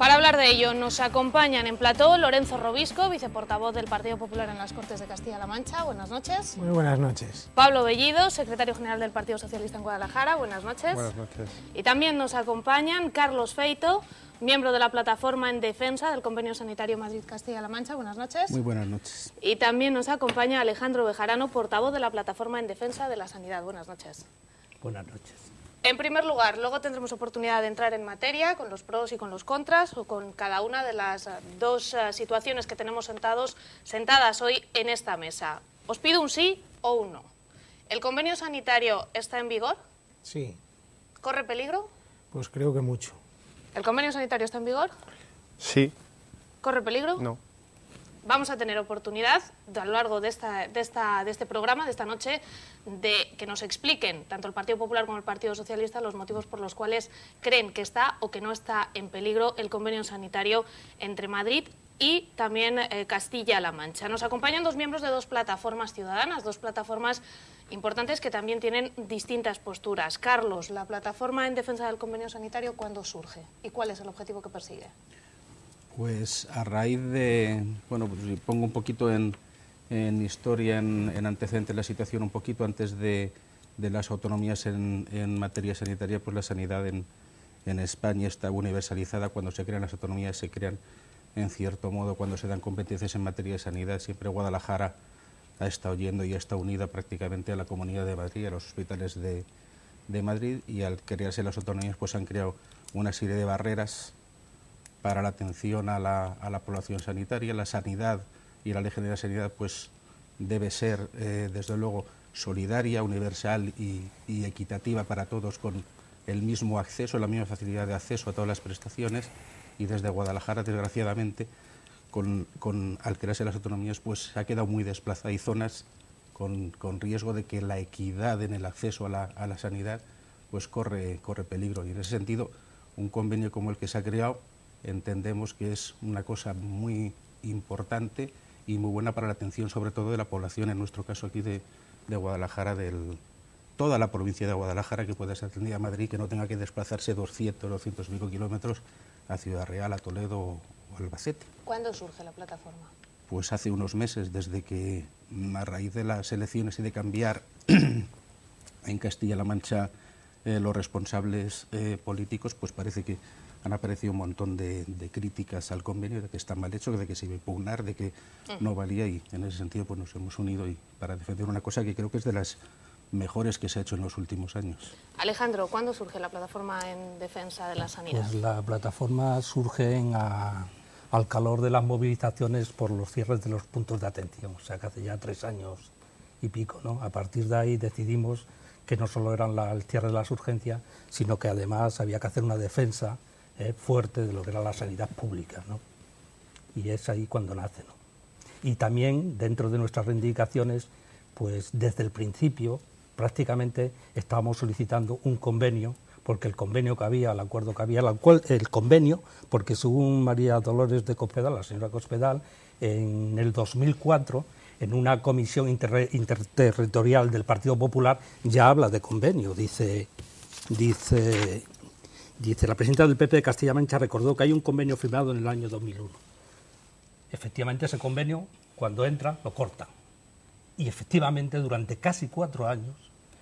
Para hablar de ello nos acompañan en plató Lorenzo Robisco, viceportavoz del Partido Popular en las Cortes de Castilla-La Mancha. Buenas noches. Muy buenas noches. Pablo Bellido, secretario general del Partido Socialista en Guadalajara. Buenas noches. Buenas noches. Y también nos acompañan Carlos Feito, miembro de la Plataforma en Defensa del Convenio Sanitario Madrid-Castilla-La Mancha. Buenas noches. Muy buenas noches. Y también nos acompaña Alejandro Bejarano, portavoz de la Plataforma en Defensa de la Sanidad. Buenas noches. Buenas noches. En primer lugar, luego tendremos oportunidad de entrar en materia con los pros y con los contras o con cada una de las dos situaciones que tenemos sentadas hoy en esta mesa. Os pido un sí o un no. ¿El convenio sanitario está en vigor? Sí. ¿Corre peligro? Pues creo que mucho. ¿El convenio sanitario está en vigor? Sí. ¿Corre peligro? No. Vamos a tener oportunidad a lo largo de este programa, de esta noche, de que nos expliquen tanto el Partido Popular como el Partido Socialista los motivos por los cuales creen que está o que no está en peligro el convenio sanitario entre Madrid y también Castilla-La Mancha. Nos acompañan dos miembros de dos plataformas ciudadanas, dos plataformas importantes que también tienen distintas posturas. Carlos, la plataforma en defensa del convenio sanitario, ¿cuándo surge y cuál es el objetivo que persigue? Pues a raíz de, bueno, pues si pongo un poquito en historia, en antecedentes la situación un poquito antes de las autonomías en materia sanitaria, pues la sanidad en España está universalizada. Cuando se crean las autonomías se crean, en cierto modo, cuando se dan competencias en materia de sanidad. Siempre Guadalajara ha estado yendo y está unida prácticamente a la Comunidad de Madrid, a los hospitales de Madrid, y al crearse las autonomías pues han creado una serie de barreras para la atención a la población sanitaria. La sanidad y la ley general de sanidad pues debe ser, desde luego, solidaria, universal y equitativa para todos, con el mismo acceso, la misma facilidad de acceso a todas las prestaciones, y desde Guadalajara, desgraciadamente, al crearse las autonomías, pues se ha quedado muy desplazada. Hay zonas con riesgo de que la equidad en el acceso a la sanidad pues corre peligro, y en ese sentido un convenio como el que se ha creado entendemos que es una cosa muy importante y muy buena para la atención, sobre todo de la población, en nuestro caso aquí de Guadalajara, toda la provincia de Guadalajara, que pueda ser atendida a Madrid, que no tenga que desplazarse 200 y pico kilómetros a Ciudad Real, a Toledo o Albacete. ¿Cuándo surge la plataforma? Pues hace unos meses, desde que, a raíz de las elecciones y de cambiar en Castilla-La Mancha los responsables políticos, pues parece que han aparecido un montón de críticas al convenio, de que está mal hecho, de que se iba a impugnar, de que no valía, y en ese sentido pues nos hemos unido y para defender una cosa que creo que es de las mejores que se ha hecho en los últimos años. Alejandro, ¿cuándo surge la plataforma en defensa de la sanidad? Pues la plataforma surge al calor de las movilizaciones por los cierres de los puntos de atención, o sea que hace ya 3 años y pico, ¿no? A partir de ahí decidimos que no solo eran el cierre de las urgencias, sino que además había que hacer una defensa fuerte de lo que era la sanidad pública, ¿no? Y es ahí cuando nace, ¿no? Y también dentro de nuestras reivindicaciones, pues desde el principio prácticamente estábamos solicitando un convenio, porque el convenio que había, el acuerdo que había, porque según María Dolores de Cospedal, la señora Cospedal, en el 2004, en una comisión interterritorial del Partido Popular, ya habla de convenio, dice, la presidenta del PP de Castilla-La Mancha recordó que hay un convenio firmado en el año 2001. Efectivamente, ese convenio, cuando entra, lo corta. Y efectivamente, durante casi 4 años,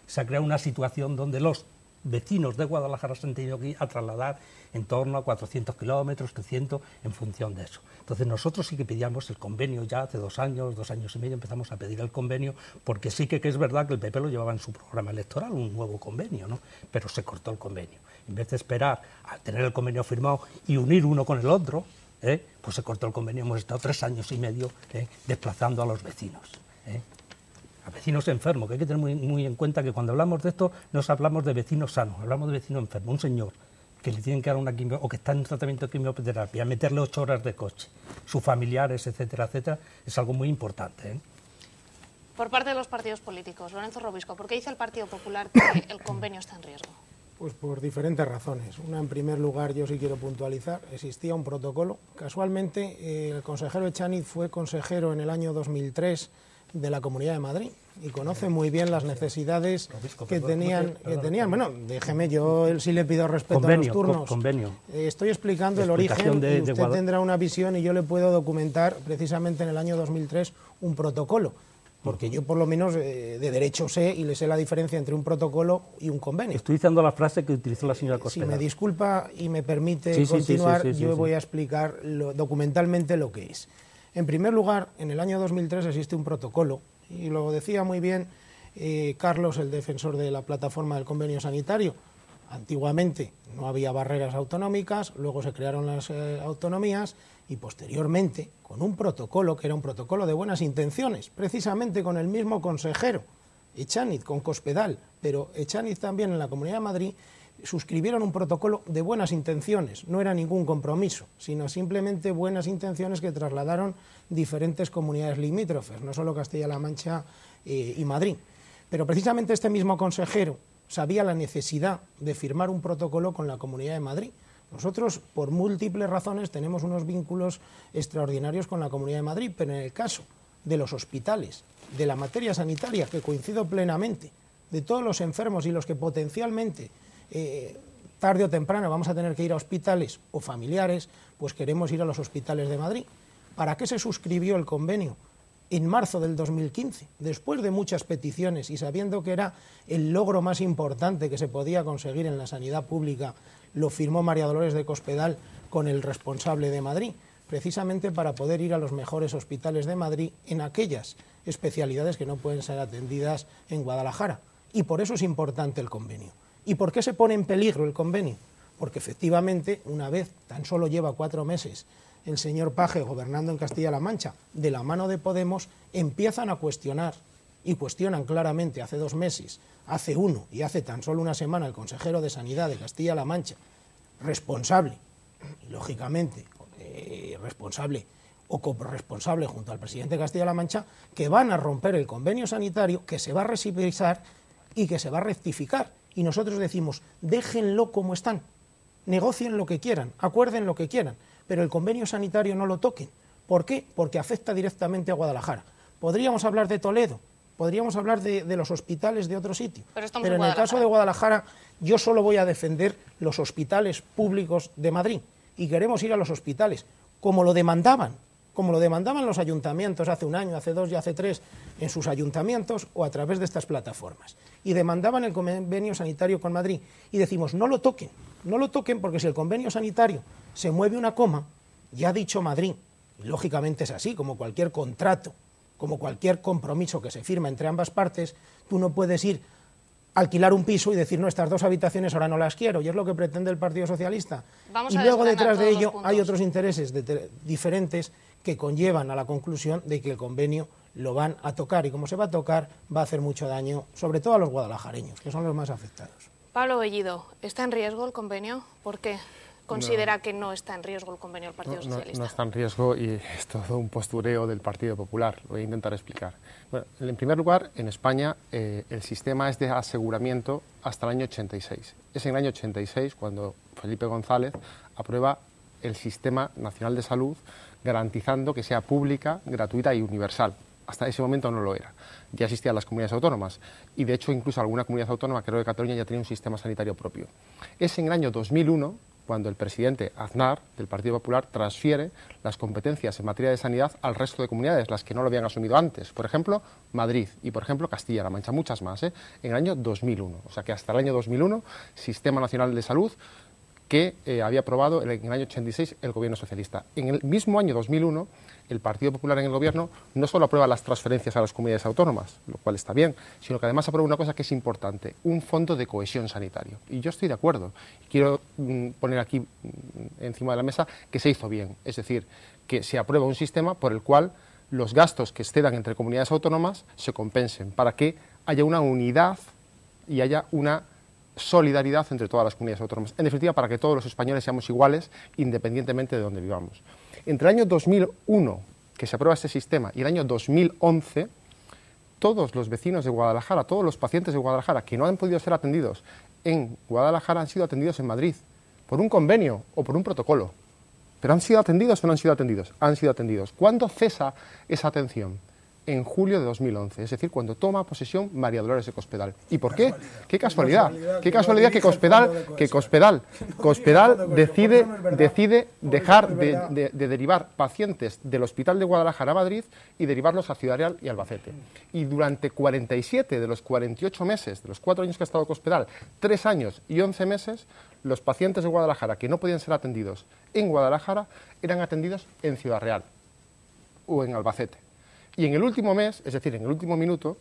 se ha creado una situación donde los vecinos de Guadalajara se han tenido que ir a trasladar en torno a 400 kilómetros, 300, en función de eso. Entonces, nosotros sí que pedíamos el convenio ya hace 2 años y medio, empezamos a pedir el convenio, porque sí que es verdad que el PP lo llevaba en su programa electoral, un nuevo convenio, ¿no? Pero se cortó el convenio. En vez de esperar a tener el convenio firmado y unir uno con el otro, pues se cortó el convenio. Hemos estado 3 años y medio desplazando a los vecinos. A vecinos enfermos, que hay que tener muy en cuenta que cuando hablamos de esto no hablamos de vecinos sanos, hablamos de vecinos enfermos. Un señor que le tienen que dar una quimio o que está en un tratamiento de quimioterapia, meterle 8 horas de coche, sus familiares, etcétera, etcétera, es algo muy importante, Por parte de los partidos políticos, Lorenzo Robisco, ¿por qué dice el Partido Popular que el convenio está en riesgo? Pues por diferentes razones. Una, en primer lugar, yo sí quiero puntualizar, existía un protocolo. Casualmente, el consejero Echániz fue consejero en el año 2003 de la Comunidad de Madrid. y conoce muy bien las necesidades que tenían. Bueno, déjeme, yo sí le pido respeto a los turnos. Estoy explicando el origen, y usted tendrá una visión y yo le puedo documentar precisamente en el año 2003 un protocolo. Porque yo por lo menos de derecho sé y le sé la diferencia entre un protocolo y un convenio. Estoy utilizando la frase que utilizó la señora Cospedal. Si me disculpa y me permite continuar, yo voy a explicar documentalmente lo que es. En primer lugar, en el año 2003 existe un protocolo, y lo decía muy bien Carlos, el defensor de la plataforma del convenio sanitario. Antiguamente no había barreras autonómicas, luego se crearon las autonomías y posteriormente con un protocolo que era un protocolo de buenas intenciones, precisamente con el mismo consejero, Echániz, con Cospedal, pero Echániz también en la Comunidad de Madrid, suscribieron un protocolo de buenas intenciones, no era ningún compromiso, sino simplemente buenas intenciones que trasladaron diferentes comunidades limítrofes, no solo Castilla-La Mancha y Madrid. Pero precisamente este mismo consejero sabía la necesidad de firmar un protocolo con la Comunidad de Madrid. Nosotros, por múltiples razones, tenemos unos vínculos extraordinarios con la Comunidad de Madrid, pero en el caso de los hospitales, de la materia sanitaria, que coincido plenamente, de todos los enfermos y los que potencialmente, tarde o temprano, vamos a tener que ir a hospitales o familiares, pues queremos ir a los hospitales de Madrid. ¿Para qué se suscribió el convenio? En marzo del 2015, después de muchas peticiones y sabiendo que era el logro más importante que se podía conseguir en la sanidad pública, lo firmó María Dolores de Cospedal con el responsable de Madrid, precisamente para poder ir a los mejores hospitales de Madrid en aquellas especialidades que no pueden ser atendidas en Guadalajara. Y por eso es importante el convenio. ¿Y por qué se pone en peligro el convenio? Porque efectivamente, una vez, tan solo lleva 4 meses, el señor Page gobernando en Castilla-La Mancha, de la mano de Podemos, empiezan a cuestionar, y cuestionan claramente hace 2 meses, hace uno y hace tan solo una semana el consejero de Sanidad de Castilla-La Mancha, responsable, y lógicamente responsable o corresponsable junto al presidente de Castilla-La Mancha, que van a romper el convenio sanitario, que se va a revisar y que se va a rectificar. Y nosotros decimos, déjenlo como están, negocien lo que quieran, acuerden lo que quieran, pero el convenio sanitario no lo toquen. ¿Por qué? Porque afecta directamente a Guadalajara. Podríamos hablar de Toledo, podríamos hablar de los hospitales de otro sitio, pero en el caso de Guadalajara yo solo voy a defender los hospitales públicos de Madrid y queremos ir a los hospitales, como lo demandaban los ayuntamientos hace 1 año, hace 2 y hace 3, en sus ayuntamientos o a través de estas plataformas. Y demandaban el convenio sanitario con Madrid. Y decimos, no lo toquen, no lo toquen, porque si el convenio sanitario se mueve una coma, ya ha dicho Madrid, y lógicamente es así, como cualquier contrato, como cualquier compromiso que se firma entre ambas partes, tú no puedes ir a alquilar un piso y decir, no, estas 2 habitaciones ahora no las quiero, y es lo que pretende el Partido Socialista. Vamos y luego detrás de ello hay otros intereses diferentes que conllevan a la conclusión de que el convenio lo van a tocar, y como se va a tocar va a hacer mucho daño, sobre todo a los guadalajareños, que son los más afectados. Pablo Bellido, ¿está en riesgo el convenio? ¿Por qué considera que no está en riesgo el convenio del Partido Socialista? No está en riesgo, y es todo un postureo del Partido Popular, lo voy a intentar explicar. Bueno, en primer lugar, en España el sistema es de aseguramiento hasta el año 86. Es en el año 86 cuando Felipe González aprueba el Sistema Nacional de Salud, garantizando que sea pública, gratuita y universal. Hasta ese momento no lo era. Ya existían las comunidades autónomas y, de hecho, incluso alguna comunidad autónoma, creo que Cataluña, ya tenía un sistema sanitario propio. Es en el año 2001 cuando el presidente Aznar, del Partido Popular, transfiere las competencias en materia de sanidad al resto de comunidades, las que no lo habían asumido antes. Por ejemplo, Madrid y, por ejemplo, Castilla-La Mancha, muchas más, en el año 2001. O sea que hasta el año 2001, Sistema Nacional de Salud, que había aprobado en el año 86 el gobierno socialista. En el mismo año 2001, el Partido Popular en el gobierno no solo aprueba las transferencias a las comunidades autónomas, lo cual está bien, sino que además aprueba una cosa que es importante, un fondo de cohesión sanitario. Y yo estoy de acuerdo. Quiero poner aquí encima de la mesa que se hizo bien, es decir, que se aprueba un sistema por el cual los gastos que excedan entre comunidades autónomas se compensen, para que haya una unidad y haya una solidaridad entre todas las comunidades autónomas. En definitiva, para que todos los españoles seamos iguales, independientemente de donde vivamos. Entre el año 2001, que se aprueba este sistema, y el año 2011, todos los vecinos de Guadalajara, todos los pacientes de Guadalajara que no han podido ser atendidos en Guadalajara, han sido atendidos en Madrid, por un convenio o por un protocolo. ¿Pero han sido atendidos o no han sido atendidos? Han sido atendidos. ¿Cuándo cesa esa atención? en julio de 2011, es decir, cuando toma posesión María Dolores de Cospedal. ¿Y por qué? ¡Qué casualidad! ¡Qué casualidad que Cospedal decide dejar de derivar pacientes del Hospital de Guadalajara a Madrid y derivarlos a Ciudad Real y Albacete! Y durante 47 de los 48 meses, de los 4 años que ha estado Cospedal, 3 años y 11 meses, los pacientes de Guadalajara que no podían ser atendidos en Guadalajara eran atendidos en Ciudad Real o en Albacete. Y en el último mes, es decir, en el último minuto,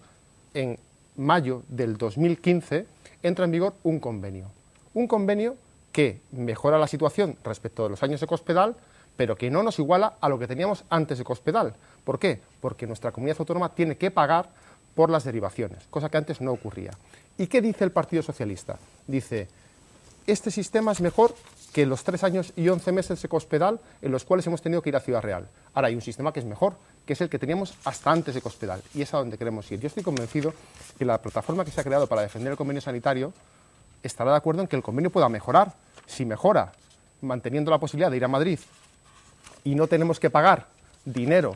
en mayo del 2015, entra en vigor un convenio. Un convenio que mejora la situación respecto de los años de Cospedal, pero que no nos iguala a lo que teníamos antes de Cospedal. ¿Por qué? Porque nuestra comunidad autónoma tiene que pagar por las derivaciones, cosa que antes no ocurría. ¿Y qué dice el Partido Socialista? Dice: este sistema es mejor que los 3 años y 11 meses de Cospedal en los cuales hemos tenido que ir a Ciudad Real. Ahora hay un sistema que es mejor, que es el que teníamos hasta antes de Cospedal, y es a donde queremos ir. Yo estoy convencido que la plataforma que se ha creado para defender el convenio sanitario estará de acuerdo en que el convenio pueda mejorar. Si mejora, manteniendo la posibilidad de ir a Madrid y no tenemos que pagar dinero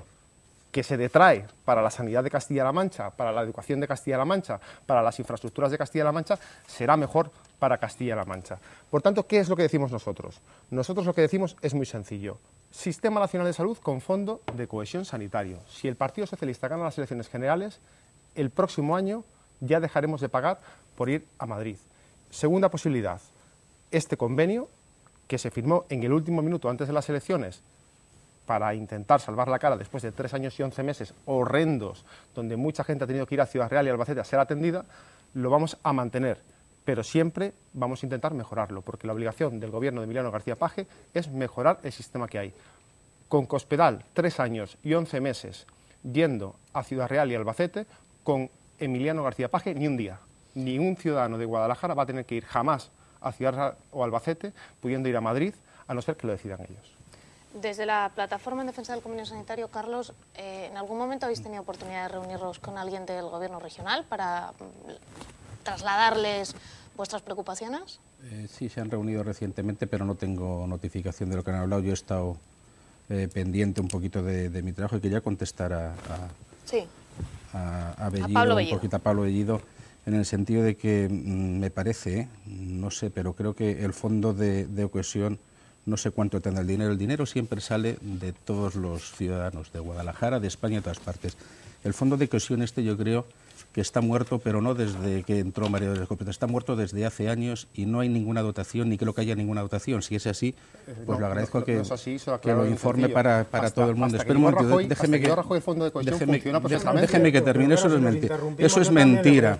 que se detrae para la sanidad de Castilla-La Mancha, para la educación de Castilla-La Mancha, para las infraestructuras de Castilla-La Mancha, será mejor para Castilla-La Mancha. Por tanto, ¿qué es lo que decimos nosotros? Nosotros lo que decimos es muy sencillo: Sistema Nacional de Salud con Fondo de Cohesión Sanitario. Si el Partido Socialista gana las elecciones generales, el próximo año ya dejaremos de pagar por ir a Madrid. Segunda posibilidad, este convenio que se firmó en el último minuto antes de las elecciones para intentar salvar la cara después de 3 años y 11 meses horrendos, donde mucha gente ha tenido que ir a Ciudad Real y Albacete a ser atendida, lo vamos a mantener. Pero siempre vamos a intentar mejorarlo, porque la obligación del gobierno de Emiliano García Page es mejorar el sistema que hay. Con Cospedal, 3 años y 11 meses yendo a Ciudad Real y Albacete, con Emiliano García Page ni un día. Ni un ciudadano de Guadalajara va a tener que ir jamás a Ciudad Real o Albacete, pudiendo ir a Madrid, a no ser que lo decidan ellos. Desde la Plataforma en Defensa del Convenio Sanitario, Carlos, ¿en algún momento habéis tenido oportunidad de reuniros con alguien del gobierno regional para trasladarles vuestras preocupaciones? Sí, se han reunido recientemente, pero no tengo notificación de lo que han hablado. Yo he estado pendiente un poquito de mi trabajo y quería contestar a Pablo Bellido, en el sentido de que me parece, no sé, pero creo que el fondo de cohesión, no sé cuánto tendrá el dinero siempre sale de todos los ciudadanos, de Guadalajara, de España, de todas partes. El fondo de cohesión este yo creo que está muerto, pero no desde que entró María Dolores de Cospedal, está muerto desde hace años y no hay ninguna dotación, ni creo que haya ninguna dotación. Si es así, pues no, lo agradezco que lo informe para todo el mundo. Espera un momento, Rajoy, déjeme que termine, eso es mentira.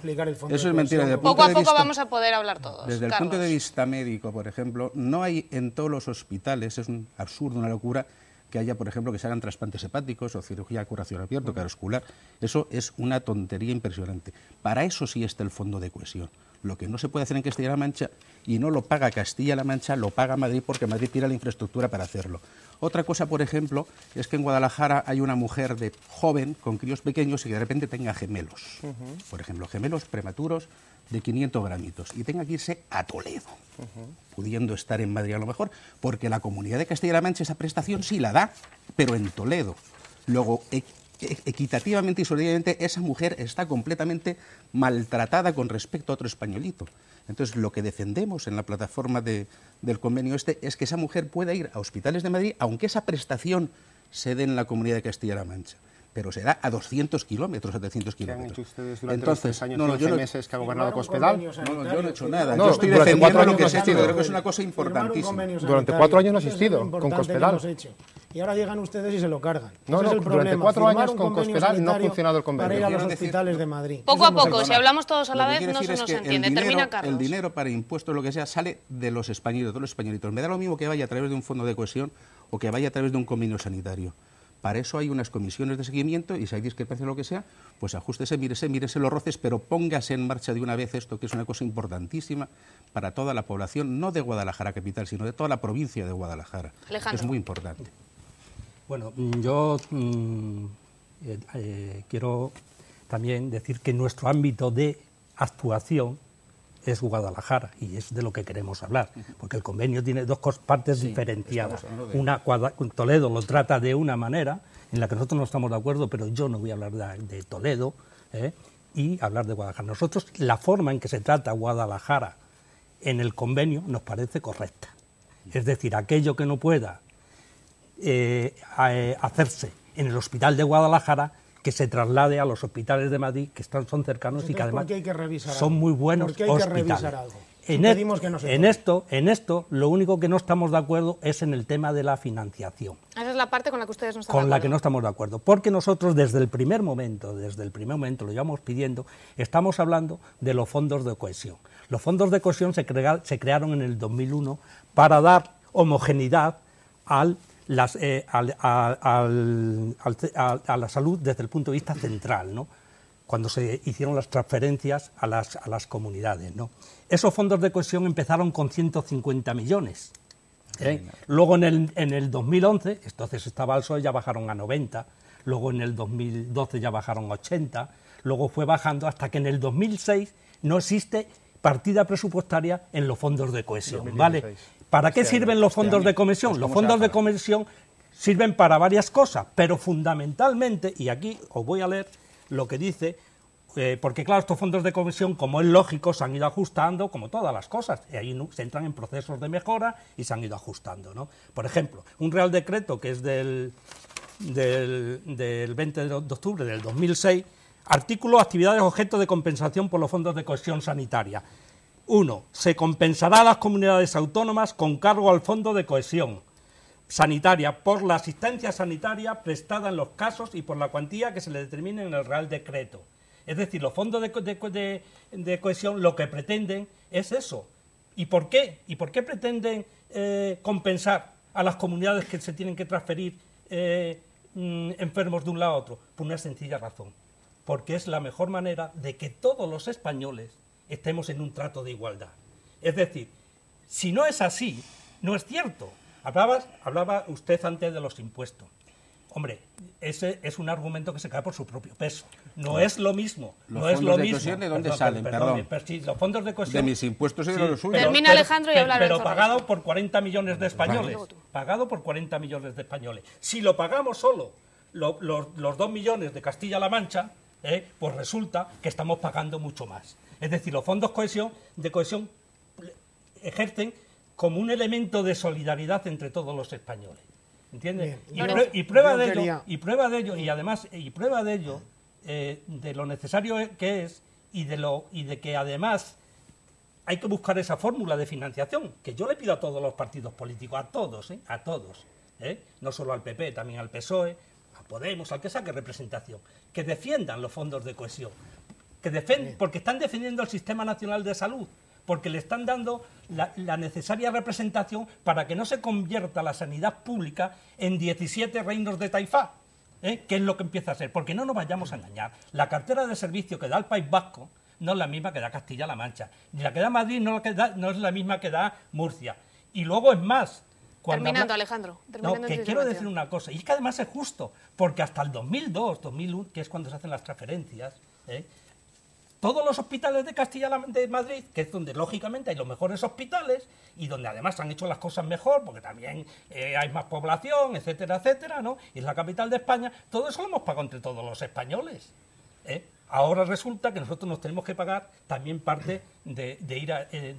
Eso es mentira. Poco a poco vamos a poder hablar todos. Desde el punto de vista médico, por ejemplo, no hay en todos los hospitales, es un absurdo, una locura, que haya, por ejemplo, que se hagan trasplantes hepáticos o cirugía de curación abierta, cardiovascular. Eso es una tontería impresionante. Para eso sí está el fondo de cohesión. Lo que no se puede hacer en Castilla-La Mancha, y no lo paga Castilla-La Mancha, lo paga Madrid, porque Madrid tiene la infraestructura para hacerlo. Otra cosa, por ejemplo, es que en Guadalajara hay una mujer joven con críos pequeños y que de repente tenga gemelos. Por ejemplo, gemelos prematuros de 500 gramitos y tenga que irse a Toledo, pudiendo estar en Madrid a lo mejor, porque la comunidad de Castilla-La Mancha esa prestación sí la da, pero en Toledo. Luego, equitativamente y solidariamente, esa mujer está completamente maltratada con respecto a otro españolito. Entonces, lo que defendemos en la plataforma del convenio este es que esa mujer pueda ir a hospitales de Madrid, aunque esa prestación se dé en la comunidad de Castilla-La Mancha. Pero se da a 200 kilómetros, a 300 kilómetros. Entonces, los 3 años y 11 meses que ha gobernado Cospedal? No, yo no he hecho nada. No, yo estoy defendiendo lo que se ha hecho. Creo que es una cosa importantísima. Durante 4 años no ha existido con Cospedal. Y ahora llegan ustedes y se lo cargan. No, no, durante 4 años con Cospedal no ha funcionado el convenio. Para ir a los hospitales de Madrid. Poco a poco, si hablamos todos a la vez, no se nos entiende. Termina Carlos. El dinero para impuestos, lo que sea, sale de los españolitos, de los españolitos. Me da lo mismo que vaya a través de un fondo de cohesión o que vaya a través de un convenio sanitario. Para eso hay unas comisiones de seguimiento y si hay discrepancia o lo que sea, pues ajústese, mírese los roces, pero póngase en marcha de una vez esto, que es una cosa importantísima para toda la población, no de Guadalajara capital, sino de toda la provincia de Guadalajara. Alejandro. Es muy importante. Bueno, yo quiero también decir que nuestro ámbito de actuación es Guadalajara y es de lo que queremos hablar, porque el convenio tiene dos partes diferenciadas. Una, Toledo lo trata de una manera en la que nosotros no estamos de acuerdo, pero yo no voy a hablar de Toledo y hablar de Guadalajara. Nosotros, la forma en que se trata Guadalajara en el convenio nos parece correcta. Es decir, aquello que no pueda hacerse en el hospital de Guadalajara, que se traslade a los hospitales de Madrid, que son cercanos y que además son muy buenos hospitales. En esto, lo único que no estamos de acuerdo es en el tema de la financiación. Esa es la parte con la que ustedes no están de acuerdo. Con la que no estamos de acuerdo, porque nosotros desde el primer momento, lo llevamos pidiendo, estamos hablando de los fondos de cohesión. Los fondos de cohesión se crearon en el 2001 para dar homogeneidad a la salud desde el punto de vista central, ¿no? Cuando se hicieron las transferencias a las comunidades, ¿no? Esos fondos de cohesión empezaron con 150 millones. Luego en el 2011, entonces estaba el PSOE, ya bajaron a 90, luego en el 2012 ya bajaron a 80, luego fue bajando hasta que en el 2006 no existe partida presupuestaria en los fondos de cohesión, 2016. ¿Vale? ¿Para qué sirven los fondos de cohesión? Los fondos de cohesión sirven para varias cosas, pero fundamentalmente, y aquí os voy a leer lo que dice, porque claro, estos fondos de cohesión, como es lógico, se han ido ajustando, como todas las cosas, y ahí se entran en procesos de mejora y se han ido ajustando, ¿no? Por ejemplo, un Real Decreto que es del 20 de octubre del 2006, artículo actividades objeto de compensación por los fondos de cohesión sanitaria. 1. Se compensará a las comunidades autónomas con cargo al Fondo de Cohesión Sanitaria por la asistencia sanitaria prestada en los casos y por la cuantía que se le determine en el Real Decreto. Es decir, los fondos de cohesión lo que pretenden es eso. ¿Y por qué? ¿Y por qué pretenden compensar a las comunidades que se tienen que transferir enfermos de un lado a otro? Por una sencilla razón. Porque es la mejor manera de que todos los españoles estemos en un trato de igualdad. Es decir, si no es así, no es cierto. Hablaba usted antes de los impuestos. Hombre, ese es un argumento que se cae por su propio peso. No es lo mismo. ¿Los fondos de cohesión de dónde salen? Perdón. Sí, los fondos de cohesión. De mis impuestos y de los suyos. Termina Alejandro y habla Lorenzo. Pero pagado por 40 millones de españoles. Pagado por 40 millones de españoles. Si lo pagamos solo los 2 millones de Castilla-La Mancha, pues resulta que estamos pagando mucho más. Es decir, los fondos de cohesión ejercen como un elemento de solidaridad entre todos los españoles, ¿entiendes? Y prueba de ello de lo necesario que es y de que además hay que buscar esa fórmula de financiación, que yo le pido a todos los partidos políticos, a todos, no solo al PP, también al PSOE, a Podemos, al que saque representación, que defiendan los fondos de cohesión, porque están defendiendo el Sistema Nacional de Salud, porque le están dando la necesaria representación para que no se convierta la sanidad pública en 17 reinos de Taifá, que es lo que empieza a ser, porque no nos vayamos a engañar. La cartera de servicio que da el País Vasco no es la misma que da Castilla-La Mancha, ni la que da Madrid no es la misma que da Murcia. Y luego es más. Quiero decir una cosa, y es que además es justo, porque hasta el 2001, que es cuando se hacen las transferencias, todos los hospitales de Madrid, que es donde lógicamente hay los mejores hospitales y donde además han hecho las cosas mejor, porque también hay más población, etcétera, etcétera, ¿no? Y es la capital de España, todo eso lo hemos pagado entre todos los españoles. Ahora resulta que nosotros nos tenemos que pagar también parte de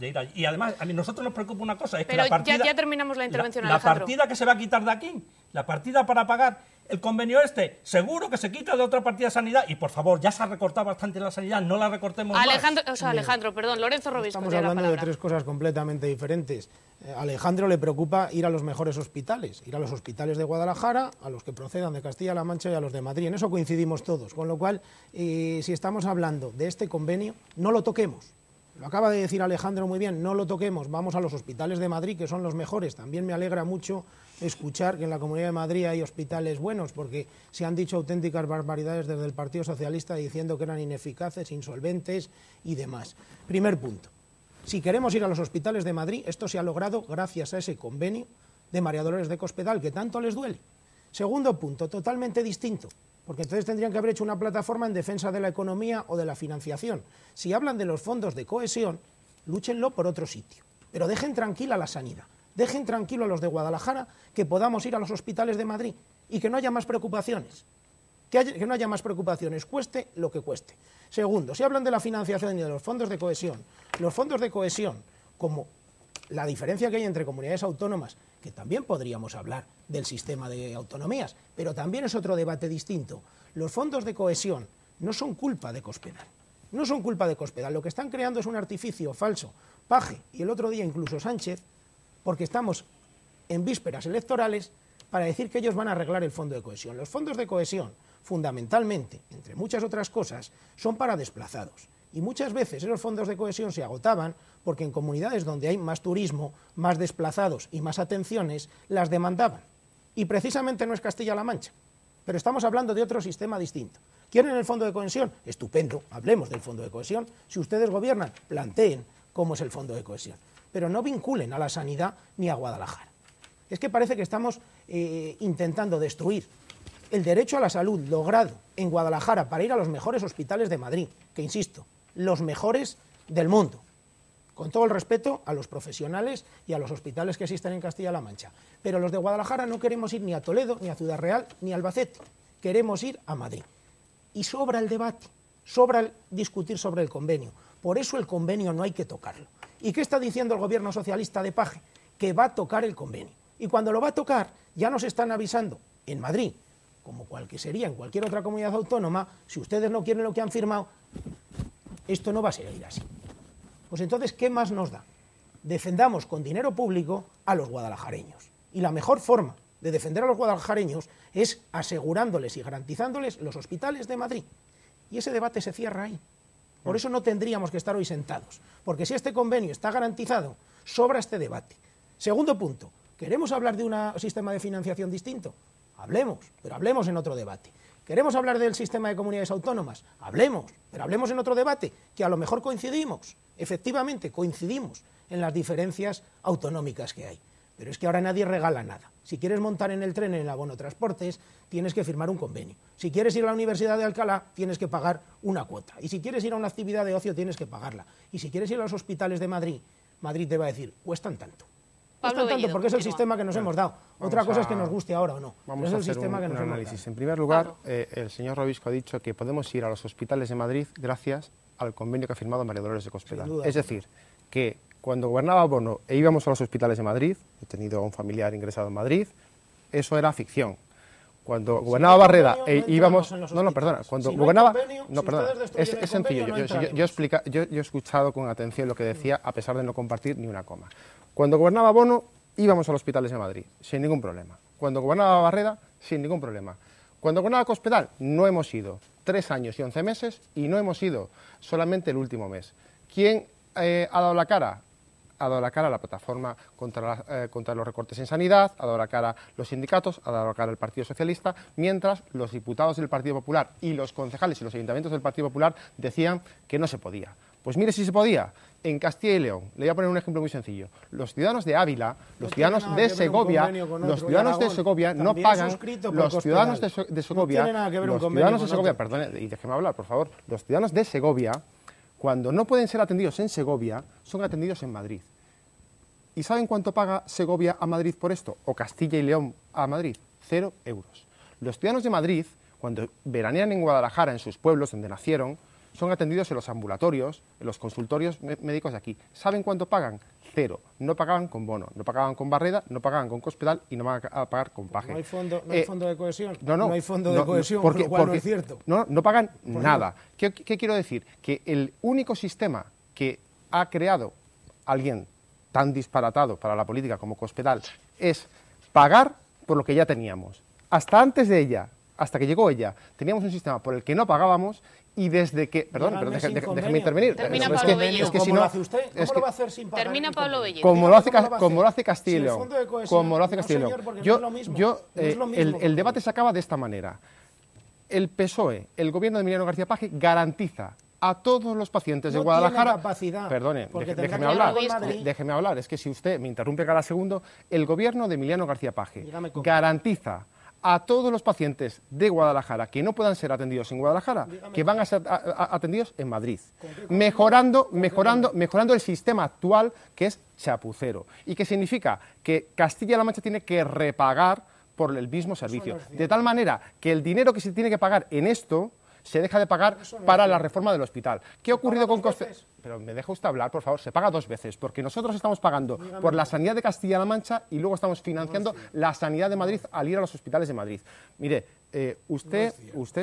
ir allí. Y además, a nosotros nos preocupa una cosa, es que ya terminamos la intervención, Alejandro. La partida que se va a quitar de aquí, la partida para pagar el convenio este, seguro que se quita de otra partida de sanidad. Y por favor, ya se ha recortado bastante la sanidad, no la recortemos más. Alejandro, perdón, Lorenzo Robisco. Estamos hablando de tres cosas completamente diferentes. A Alejandro le preocupa ir a los mejores hospitales, ir a los hospitales de Guadalajara, a los que procedan de Castilla-La Mancha y a los de Madrid. En eso coincidimos todos, con lo cual, si estamos hablando de este convenio, no lo toquemos. Lo acaba de decir Alejandro muy bien, no lo toquemos, vamos a los hospitales de Madrid, que son los mejores. También me alegra mucho escuchar que en la Comunidad de Madrid hay hospitales buenos, porque se han dicho auténticas barbaridades desde el Partido Socialista diciendo que eran ineficaces, insolventes y demás. Primer punto, si queremos ir a los hospitales de Madrid, esto se ha logrado gracias a ese convenio de María Dolores de Cospedal, que tanto les duele. Segundo punto, totalmente distinto. Porque entonces tendrían que haber hecho una plataforma en defensa de la economía o de la financiación. Si hablan de los fondos de cohesión, lúchenlo por otro sitio. Pero dejen tranquila la sanidad, dejen tranquilo a los de Guadalajara, que podamos ir a los hospitales de Madrid. y que no haya más preocupaciones. Que no haya más preocupaciones, cueste lo que cueste. Segundo, si hablan de la financiación y de los fondos de cohesión, como la diferencia que hay entre comunidades autónomas, que también podríamos hablar del sistema de autonomías, pero también es otro debate distinto. Los fondos de cohesión no son culpa de Cospedal, no son culpa de Cospedal. Lo que están creando es un artificio falso, Page y el otro día incluso Sánchez, porque estamos en vísperas electorales, para decir que ellos van a arreglar el fondo de cohesión. Los fondos de cohesión, fundamentalmente, entre muchas otras cosas, son para desplazados. Y muchas veces esos fondos de cohesión se agotaban porque en comunidades donde hay más turismo, más desplazados y más atenciones, las demandaban. Y precisamente no es Castilla-La Mancha, pero estamos hablando de otro sistema distinto. ¿Quieren el fondo de cohesión? Estupendo, hablemos del fondo de cohesión. Si ustedes gobiernan, planteen cómo es el fondo de cohesión. Pero no vinculen a la sanidad ni a Guadalajara. Es que parece que estamos intentando destruir el derecho a la salud logrado en Guadalajara para ir a los mejores hospitales de Madrid, que insisto, los mejores del mundo, con todo el respeto a los profesionales y a los hospitales que existen en Castilla-La Mancha. Pero los de Guadalajara no queremos ir ni a Toledo, ni a Ciudad Real, ni a Albacete, queremos ir a Madrid. Y sobra el debate, sobra el discutir sobre el convenio, por eso el convenio no hay que tocarlo. ¿Y qué está diciendo el gobierno socialista de Page? Que va a tocar el convenio. Y cuando lo va a tocar, ya nos están avisando en Madrid, como cualquier sería en cualquier otra comunidad autónoma, si ustedes no quieren lo que han firmado, esto no va a seguir así. Pues entonces, ¿qué más nos da? Defendamos con dinero público a los guadalajareños. Y la mejor forma de defender a los guadalajareños es asegurándoles y garantizándoles los hospitales de Madrid. Y ese debate se cierra ahí. Por eso no tendríamos que estar hoy sentados, porque si este convenio está garantizado, sobra este debate. Segundo punto. ¿Queremos hablar de un sistema de financiación distinto? Hablemos, pero hablemos en otro debate. ¿Queremos hablar del sistema de comunidades autónomas? Hablemos, pero hablemos en otro debate, que a lo mejor coincidimos, efectivamente coincidimos en las diferencias autonómicas que hay. Pero es que ahora nadie regala nada. Si quieres montar en el tren en el abono transportes, tienes que firmar un convenio. Si quieres ir a la Universidad de Alcalá, tienes que pagar una cuota. Y si quieres ir a una actividad de ocio, tienes que pagarla. Y si quieres ir a los hospitales de Madrid, Madrid te va a decir, cuestan tanto. Pablo Bellido, porque es el sistema que nos hemos dado. Otra cosa es que nos guste ahora o no. Vamos a hacer un análisis. En primer lugar, el señor Robisco ha dicho que podemos ir a los hospitales de Madrid gracias al convenio que ha firmado María Dolores de Cospedal. Es decir, que cuando gobernaba Bono e íbamos a los hospitales de Madrid, he tenido a un familiar ingresado en Madrid, eso era ficción. Cuando gobernaba Barreda e íbamos... No, perdona. Cuando gobernaba... No, perdona. Es sencillo. Yo he escuchado con atención lo que decía, a pesar de no compartir ni una coma. Cuando gobernaba Bono, íbamos a los hospitales de Madrid, sin ningún problema. Cuando gobernaba Barreda, sin ningún problema. Cuando gobernaba Cospedal, no hemos ido. 3 años y 11 meses y no hemos ido. Solamente el último mes. ¿Quién ha dado la cara? Ha dado la cara la plataforma contra los recortes en sanidad, ha dado la cara los sindicatos, ha dado la cara el Partido Socialista, mientras los diputados del Partido Popular y los concejales y los ayuntamientos del Partido Popular decían que no se podía. Pues mire si se podía. En Castilla y León, le voy a poner un ejemplo muy sencillo, los ciudadanos de Ávila, los ciudadanos de Segovia, los ciudadanos de Segovia no pagan, los ciudadanos de Segovia, los ciudadanos de Segovia, perdón, y déjeme hablar, por favor, los ciudadanos de Segovia, cuando no pueden ser atendidos en Segovia, son atendidos en Madrid. ¿Y saben cuánto paga Segovia a Madrid por esto? O Castilla y León a Madrid, 0 euros. Los ciudadanos de Madrid, cuando veranean en Guadalajara, en sus pueblos donde nacieron, son atendidos en los ambulatorios, en los consultorios médicos de aquí. ¿Saben cuánto pagan? 0. No pagaban con Bono, no pagaban con Barreda, no pagaban con Cospedal y no van a pagar con Page. No hay fondo de cohesión. No hay fondo de cohesión, por lo cual no es cierto. No pagan nada. ¿Qué quiero decir? Que el único sistema que ha creado alguien tan disparatado para la política como Cospedal es pagar por lo que ya teníamos. Hasta antes de ella, hasta que llegó ella, teníamos un sistema por el que no pagábamos. Y desde que... Perdón, pero déjeme intervenir. Termina Pablo Bellido. ¿Cómo lo hace usted? ¿Cómo lo va a hacer sin pagar? Termina Pablo Bellido. Como lo hace Castilla y León. Como lo hace Castilla y León. El debate se acaba de esta manera. El PSOE, el gobierno de Emiliano García Page, garantiza a todos los pacientes de Guadalajara... Perdone, déjeme hablar. Déjeme hablar. Es que si usted me interrumpe cada segundo, el gobierno de Emiliano García Page garantiza a todos los pacientes de Guadalajara que no puedan ser atendidos en Guadalajara, que van a ser atendidos en Madrid, mejorando el sistema actual, que es chapucero, y que significa que Castilla-La Mancha tiene que repagar por el mismo servicio. De tal manera que el dinero que se tiene que pagar en esto se deja de pagar para la reforma del hospital. ¿Qué ha ocurrido con Cospedal? Pero me deja usted hablar, por favor. Se paga dos veces, porque nosotros estamos pagando por la sanidad de Castilla-La Mancha y luego estamos financiando la sanidad de Madrid al ir a los hospitales de Madrid. Mire, usted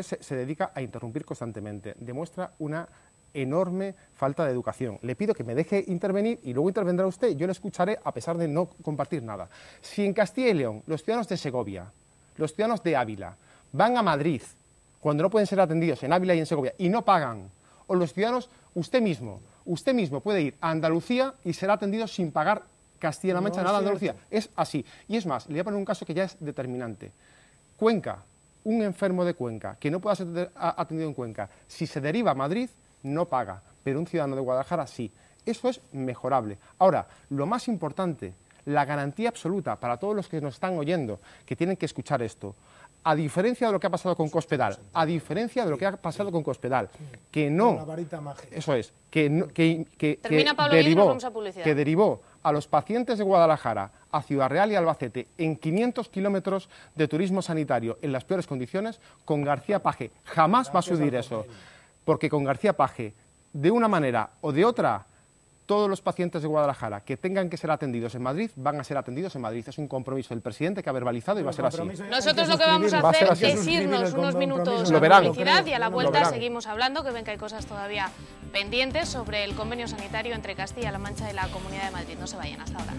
se dedica a interrumpir constantemente. Demuestra una enorme falta de educación. Le pido que me deje intervenir y luego intervendrá usted. Yo le escucharé a pesar de no compartir nada. Si en Castilla y León, los ciudadanos de Segovia, los ciudadanos de Ávila, van a Madrid cuando no pueden ser atendidos en Ávila y en Segovia, y no pagan, o los ciudadanos, usted mismo puede ir a Andalucía y será atendido sin pagar Castilla-La Mancha, nada a Andalucía. Es así. Y es más, le voy a poner un caso que ya es determinante. Cuenca, un enfermo de Cuenca, que no pueda ser atendido en Cuenca, si se deriva a Madrid, no paga, pero un ciudadano de Guadalajara sí. Eso es mejorable. Ahora, lo más importante, la garantía absoluta para todos los que nos están oyendo, que tienen que escuchar esto. A diferencia de lo que ha pasado con Cospedal, a diferencia de lo que ha pasado con Cospedal, que no, eso es, que derivó a los pacientes de Guadalajara, a Ciudad Real y Albacete, en 500 kilómetros de turismo sanitario, en las peores condiciones, con García Page jamás va a suceder eso, porque con García Page, de una manera o de otra, todos los pacientes de Guadalajara que tengan que ser atendidos en Madrid van a ser atendidos en Madrid. Es un compromiso del presidente que ha verbalizado y va a ser así. Nosotros lo que vamos a hacer es irnos unos minutos a publicidad y a la vuelta seguimos hablando, que ven que hay cosas todavía pendientes sobre el convenio sanitario entre Castilla-La Mancha y la Comunidad de Madrid. No se vayan, hasta ahora.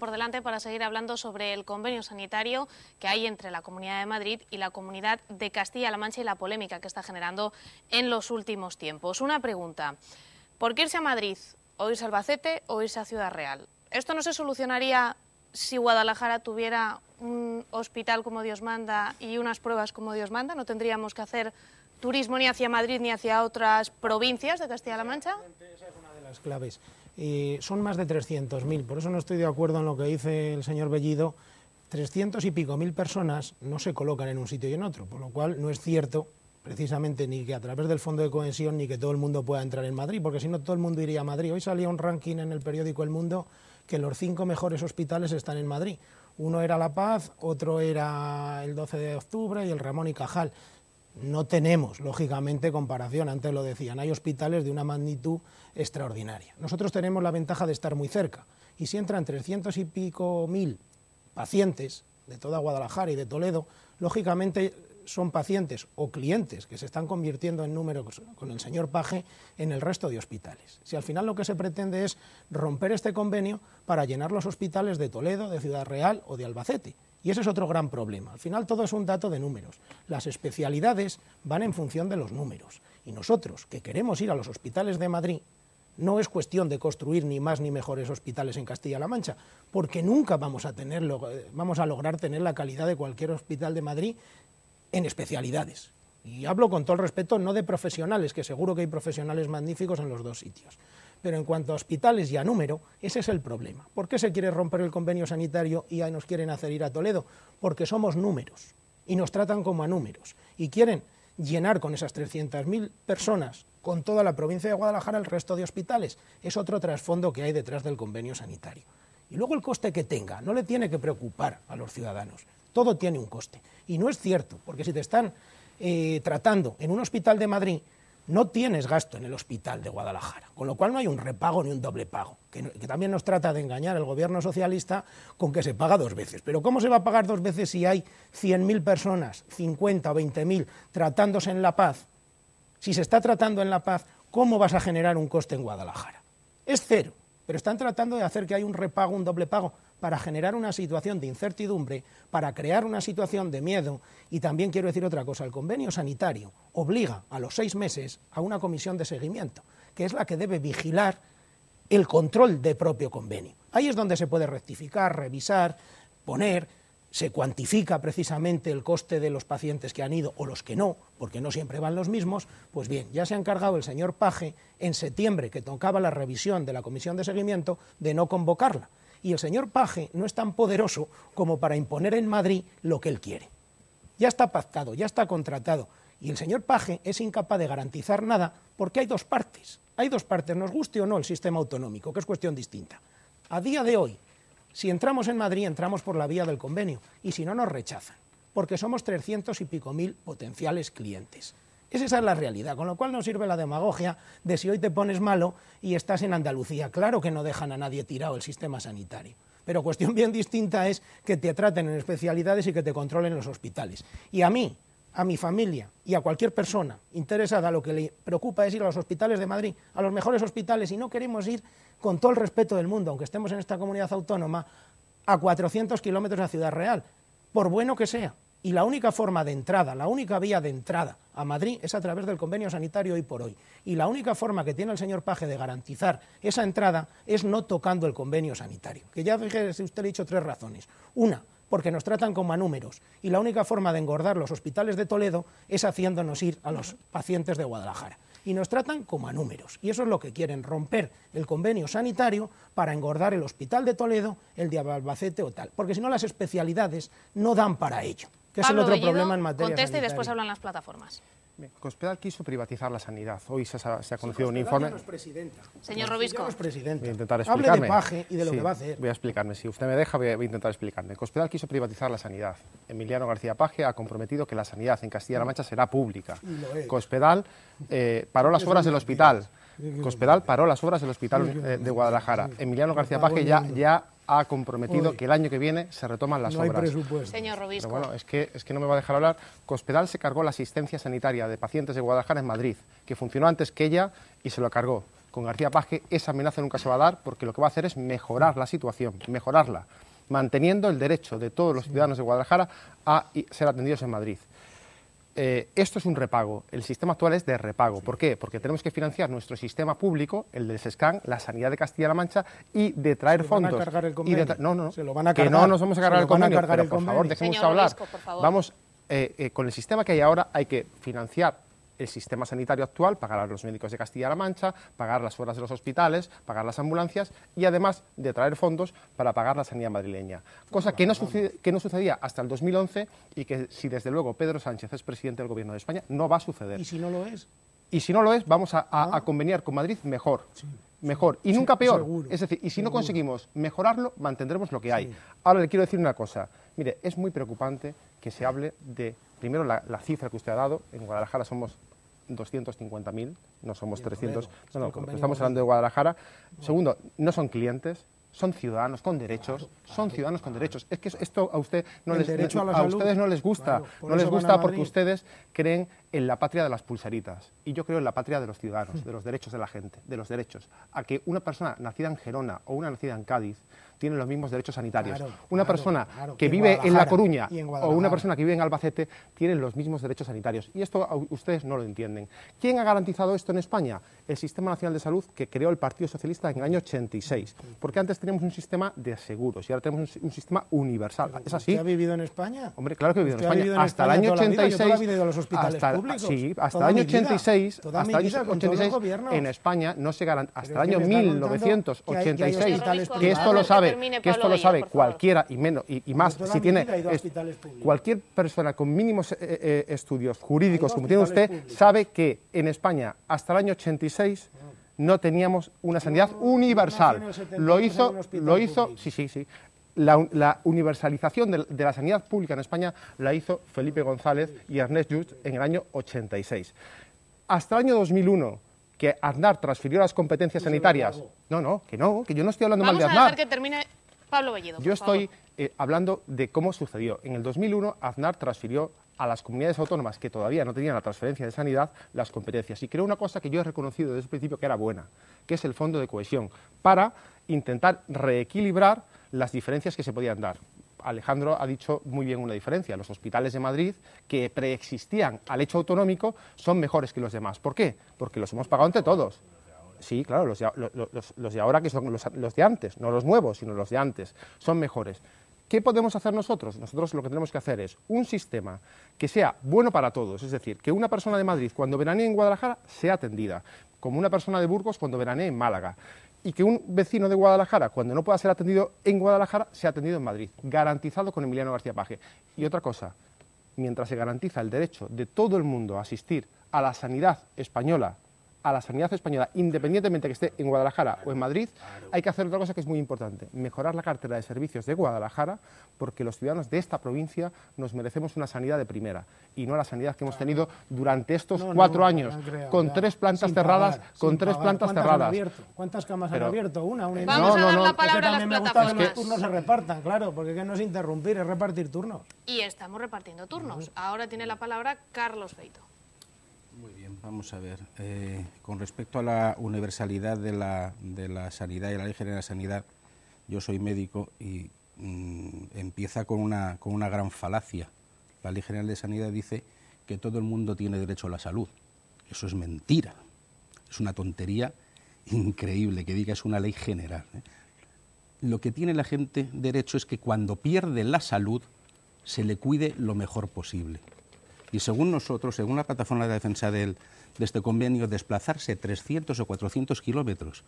Por delante para seguir hablando sobre el convenio sanitario que hay entre la Comunidad de Madrid y la Comunidad de Castilla-La Mancha y la polémica que está generando en los últimos tiempos. Una pregunta, ¿por qué irse a Madrid o irse a Albacete o irse a Ciudad Real? ¿Esto no se solucionaría si Guadalajara tuviera un hospital como Dios manda y unas pruebas como Dios manda? ¿No tendríamos que hacer turismo ni hacia Madrid ni hacia otras provincias de Castilla-La Mancha? Esa es una de las claves. Son más de 300.000, por eso no estoy de acuerdo en lo que dice el señor Bellido. 300 y pico mil personas no se colocan en un sitio y en otro, por lo cual no es cierto precisamente ni que a través del fondo de cohesión ni que todo el mundo pueda entrar en Madrid, porque si no todo el mundo iría a Madrid. Hoy salía un ranking en el periódico El Mundo que los 5 mejores hospitales están en Madrid. Uno era La Paz, otro era el 12 de octubre y el Ramón y Cajal. No tenemos, lógicamente, comparación, antes lo decían, hay hospitales de una magnitud extraordinaria. Nosotros tenemos la ventaja de estar muy cerca, y si entran 300 y pico mil pacientes de toda Guadalajara y de Toledo, lógicamente son pacientes o clientes que se están convirtiendo en número con el señor Page en el resto de hospitales. Si al final lo que se pretende es romper este convenio para llenar los hospitales de Toledo, de Ciudad Real o de Albacete. Y ese es otro gran problema. Al final todo es un dato de números. Las especialidades van en función de los números. Y nosotros, que queremos ir a los hospitales de Madrid, no es cuestión de construir ni más ni mejores hospitales en Castilla-La Mancha, porque nunca vamos a lograr tener la calidad de cualquier hospital de Madrid en especialidades. Y hablo con todo el respeto, no de profesionales, que seguro que hay profesionales magníficos en los dos sitios. Pero en cuanto a hospitales y a número, ese es el problema. ¿Por qué se quiere romper el convenio sanitario y nos quieren hacer ir a Toledo? Porque somos números y nos tratan como a números. Y quieren llenar con esas 300.000 personas, con toda la provincia de Guadalajara, el resto de hospitales. Es otro trasfondo que hay detrás del convenio sanitario. Y luego el coste que tenga, no le tiene que preocupar a los ciudadanos. Todo tiene un coste. Y no es cierto, porque si te están tratando en un hospital de Madrid, no tienes gasto en el hospital de Guadalajara, con lo cual no hay un repago ni un doble pago, que también nos trata de engañar el gobierno socialista con que se paga dos veces. Pero ¿cómo se va a pagar dos veces si hay 100.000 personas, 50 o 20.000, tratándose en La Paz? Si se está tratando en La Paz, ¿cómo vas a generar un coste en Guadalajara? Es cero, pero están tratando de hacer que haya un repago, un doble pago, para generar una situación de incertidumbre, para crear una situación de miedo. Y también quiero decir otra cosa, el convenio sanitario obliga a los 6 meses a una comisión de seguimiento, que es la que debe vigilar el control del propio convenio. Ahí es donde se puede rectificar, revisar, poner, se cuantifica precisamente el coste de los pacientes que han ido o los que no, porque no siempre van los mismos. Pues bien, ya se ha encargado el señor Page, en septiembre, que tocaba la revisión de la comisión de seguimiento, de no convocarla. Y el señor Page no es tan poderoso como para imponer en Madrid lo que él quiere. ya está pactado, ya está contratado. Y el señor Page es incapaz de garantizar nada porque hay dos partes. Hay dos partes, nos guste o no el sistema autonómico, que es cuestión distinta. A día de hoy, si entramos en Madrid, entramos por la vía del convenio y si no, nos rechazan, porque somos 300 y pico mil potenciales clientes. Esa es la realidad, con lo cual no sirve la demagogia de si hoy te pones malo y estás en Andalucía. Claro que no dejan a nadie tirado el sistema sanitario, pero cuestión bien distinta es que te traten en especialidades y que te controlen los hospitales. Y a mí, a mi familia y a cualquier persona interesada, lo que le preocupa es ir a los hospitales de Madrid, a los mejores hospitales, y no queremos ir, con todo el respeto del mundo, aunque estemos en esta comunidad autónoma, a 400 kilómetros de Ciudad Real, por bueno que sea. Y la única forma de entrada, la única vía de entrada a Madrid es a través del convenio sanitario hoy por hoy. Y la única forma que tiene el señor Page de garantizar esa entrada es no tocando el convenio sanitario. Que ya fíjese, usted le ha dicho tres razones. Una, porque nos tratan como a números. Y la única forma de engordar los hospitales de Toledo es haciéndonos ir a los pacientes de Guadalajara. Y nos tratan como a números. Y eso es lo que quieren, romper el convenio sanitario para engordar el hospital de Toledo, el de Albacete o tal. Porque si no, las especialidades no dan para ello. Que es el otro problema en materia sanitaria. Conteste y después hablan las plataformas. Bien. Cospedal quiso privatizar la sanidad. Hoy se ha conocido un informe. No es presidenta. Señor Robisco. No es presidenta. Voy a intentar explicarme. Hable de Page y de lo que va a hacer. Voy a explicarme. Si usted me deja, voy a intentar explicarme. Cospedal quiso privatizar la sanidad. Emiliano García Page ha comprometido que la sanidad en Castilla-La Mancha será pública. Cospedal paró las obras del hospital. Cospedal paró las obras del hospital de Guadalajara. Emiliano García Page ya ha comprometido que el año que viene se retoman las obras. Señor Robisco. Pero bueno, es que no me va a dejar hablar. Cospedal se cargó la asistencia sanitaria de pacientes de Guadalajara en Madrid, que funcionó antes que ella y se lo cargó. Con García Page esa amenaza nunca se va a dar porque lo que va a hacer es mejorar la situación, mejorarla, manteniendo el derecho de todos los ciudadanos de Guadalajara a ser atendidos en Madrid. Esto es un repago, el sistema actual es de repago. ¿Por qué? Porque tenemos que financiar nuestro sistema público, el del SESCAN, la sanidad de Castilla-La Mancha y de traer fondos. ¿Se lo van a cargar el convenio? No, se lo van a cargar. Que no nos vamos a cargar el convenio, pero por favor, dejemos hablar. Vamos, con el sistema que hay ahora hay que financiar el sistema sanitario actual, pagar a los médicos de Castilla-La Mancha, pagar las horas de los hospitales, pagar las ambulancias y además de traer fondos para pagar la sanidad madrileña. Cosa que no sucedía hasta el 2011 y que si desde luego Pedro Sánchez es presidente del Gobierno de España no va a suceder. ¿Y si no lo es? Y si no lo es, vamos a conveniar con Madrid mejor. Sí. Mejor y nunca peor. Seguro, es decir, y si no conseguimos mejorarlo, mantendremos lo que hay. Ahora le quiero decir una cosa. Mire, es muy preocupante que se hable de, primero, la cifra que usted ha dado. En Guadalajara somos 250.000, no somos 300. No, estamos hablando de Guadalajara. Segundo, no son clientes. Son ciudadanos con derechos, son ciudadanos con derechos. Es que esto a usted a ustedes no les gusta, no les gusta porque ustedes creen en la patria de las pulseritas. Y yo creo en la patria de los ciudadanos, de los derechos de la gente, de los derechos. A que una persona nacida en Gerona o una nacida en Cádiz tienen los mismos derechos sanitarios. Una persona que vive en La Coruña o una persona que vive en Albacete tienen los mismos derechos sanitarios. Y esto ustedes no lo entienden. ¿Quién ha garantizado esto en España? El Sistema Nacional de Salud que creó el Partido Socialista en el año 86. Porque antes teníamos un sistema de seguros y ahora tenemos un sistema universal. ¿Es así? ¿Usted ha vivido en España? Hombre, claro que he vivido en España. Hasta el año 86... Sí, hasta el año 86... En España no se garantiza... Hasta el año 1986... Que esto lo sabe... Que esto lo sabe cualquiera y menos y más si tiene cualquier persona con mínimos estudios jurídicos como tiene usted sabe que en España hasta el año 86 no teníamos una sanidad universal. Lo hizo sí. La universalización de la sanidad pública en España la hizo Felipe González y Ernest Just en el año 86. Hasta el año 2001 que Aznar transfirió las competencias sanitarias. No, que yo no estoy hablando mal de Aznar. Vamos a dejar que termine Pablo Bellido. Yo estoy hablando de cómo sucedió. En el 2001 Aznar transfirió a las comunidades autónomas que todavía no tenían la transferencia de sanidad las competencias. Y creo una cosa que yo he reconocido desde el principio que era buena, que es el fondo de cohesión, para intentar reequilibrar las diferencias que se podían dar. Alejandro ha dicho muy bien una diferencia. Los hospitales de Madrid que preexistían al hecho autonómico son mejores que los demás. ¿Por qué? Porque los hemos pagado entre todos. Sí, claro, los de ahora que son los de antes, no los nuevos, sino los de antes, son mejores. ¿Qué podemos hacer nosotros? Nosotros lo que tenemos que hacer es un sistema que sea bueno para todos. Es decir, que una persona de Madrid cuando veranee en Guadalajara sea atendida, como una persona de Burgos cuando veranee en Málaga. Y que un vecino de Guadalajara, cuando no pueda ser atendido en Guadalajara, sea atendido en Madrid, garantizado con Emiliano García Page. Y otra cosa, mientras se garantiza el derecho de todo el mundo a asistir a la sanidad española, independientemente que esté en Guadalajara o en Madrid, hay que hacer otra cosa que es muy importante, mejorar la cartera de servicios de Guadalajara, porque los ciudadanos de esta provincia nos merecemos una sanidad de primera, y no la sanidad que hemos tenido durante estos 4 años, con 3 plantas cerradas, ¿Cuántas camas han abierto? Una. Vamos a dar la palabra a las plataformas. Que los turnos se repartan, claro, porque no es interrumpir, es repartir turnos. Y estamos repartiendo turnos. Ahora tiene la palabra Carlos Feito. Muy bien, vamos a ver. Con respecto a la universalidad de la sanidad y la ley general de la sanidad, yo soy médico y empieza con una gran falacia. La ley general de sanidad dice que todo el mundo tiene derecho a la salud. Eso es mentira. Es una tontería increíble que diga es una ley general. Lo que tiene la gente derecho es que cuando pierde la salud se le cuide lo mejor posible. Y según nosotros, según la Plataforma de Defensa de este convenio, desplazarse 300 o 400 kilómetros,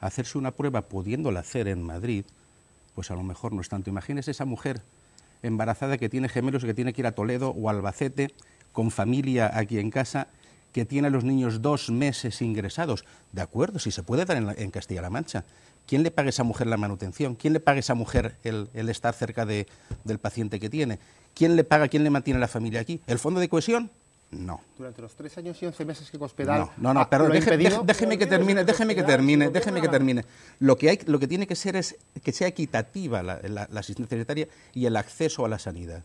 hacerse una prueba pudiéndola hacer en Madrid, pues a lo mejor no es tanto. Imagínese esa mujer embarazada que tiene gemelos, que tiene que ir a Toledo o Albacete, con familia aquí en casa, que tiene a los niños 2 meses ingresados. De acuerdo, si se puede dar en Castilla-La Mancha. ¿Quién le paga a esa mujer la manutención? ¿Quién le paga a esa mujer el estar cerca del paciente que tiene? ¿Quién le paga, quién le mantiene la familia aquí? ¿El fondo de cohesión? No. Durante los 3 años y 11 meses que Cospedal... No, perdón, déjeme que termine. Lo que tiene que ser es que sea equitativa la asistencia sanitaria y el acceso a la sanidad.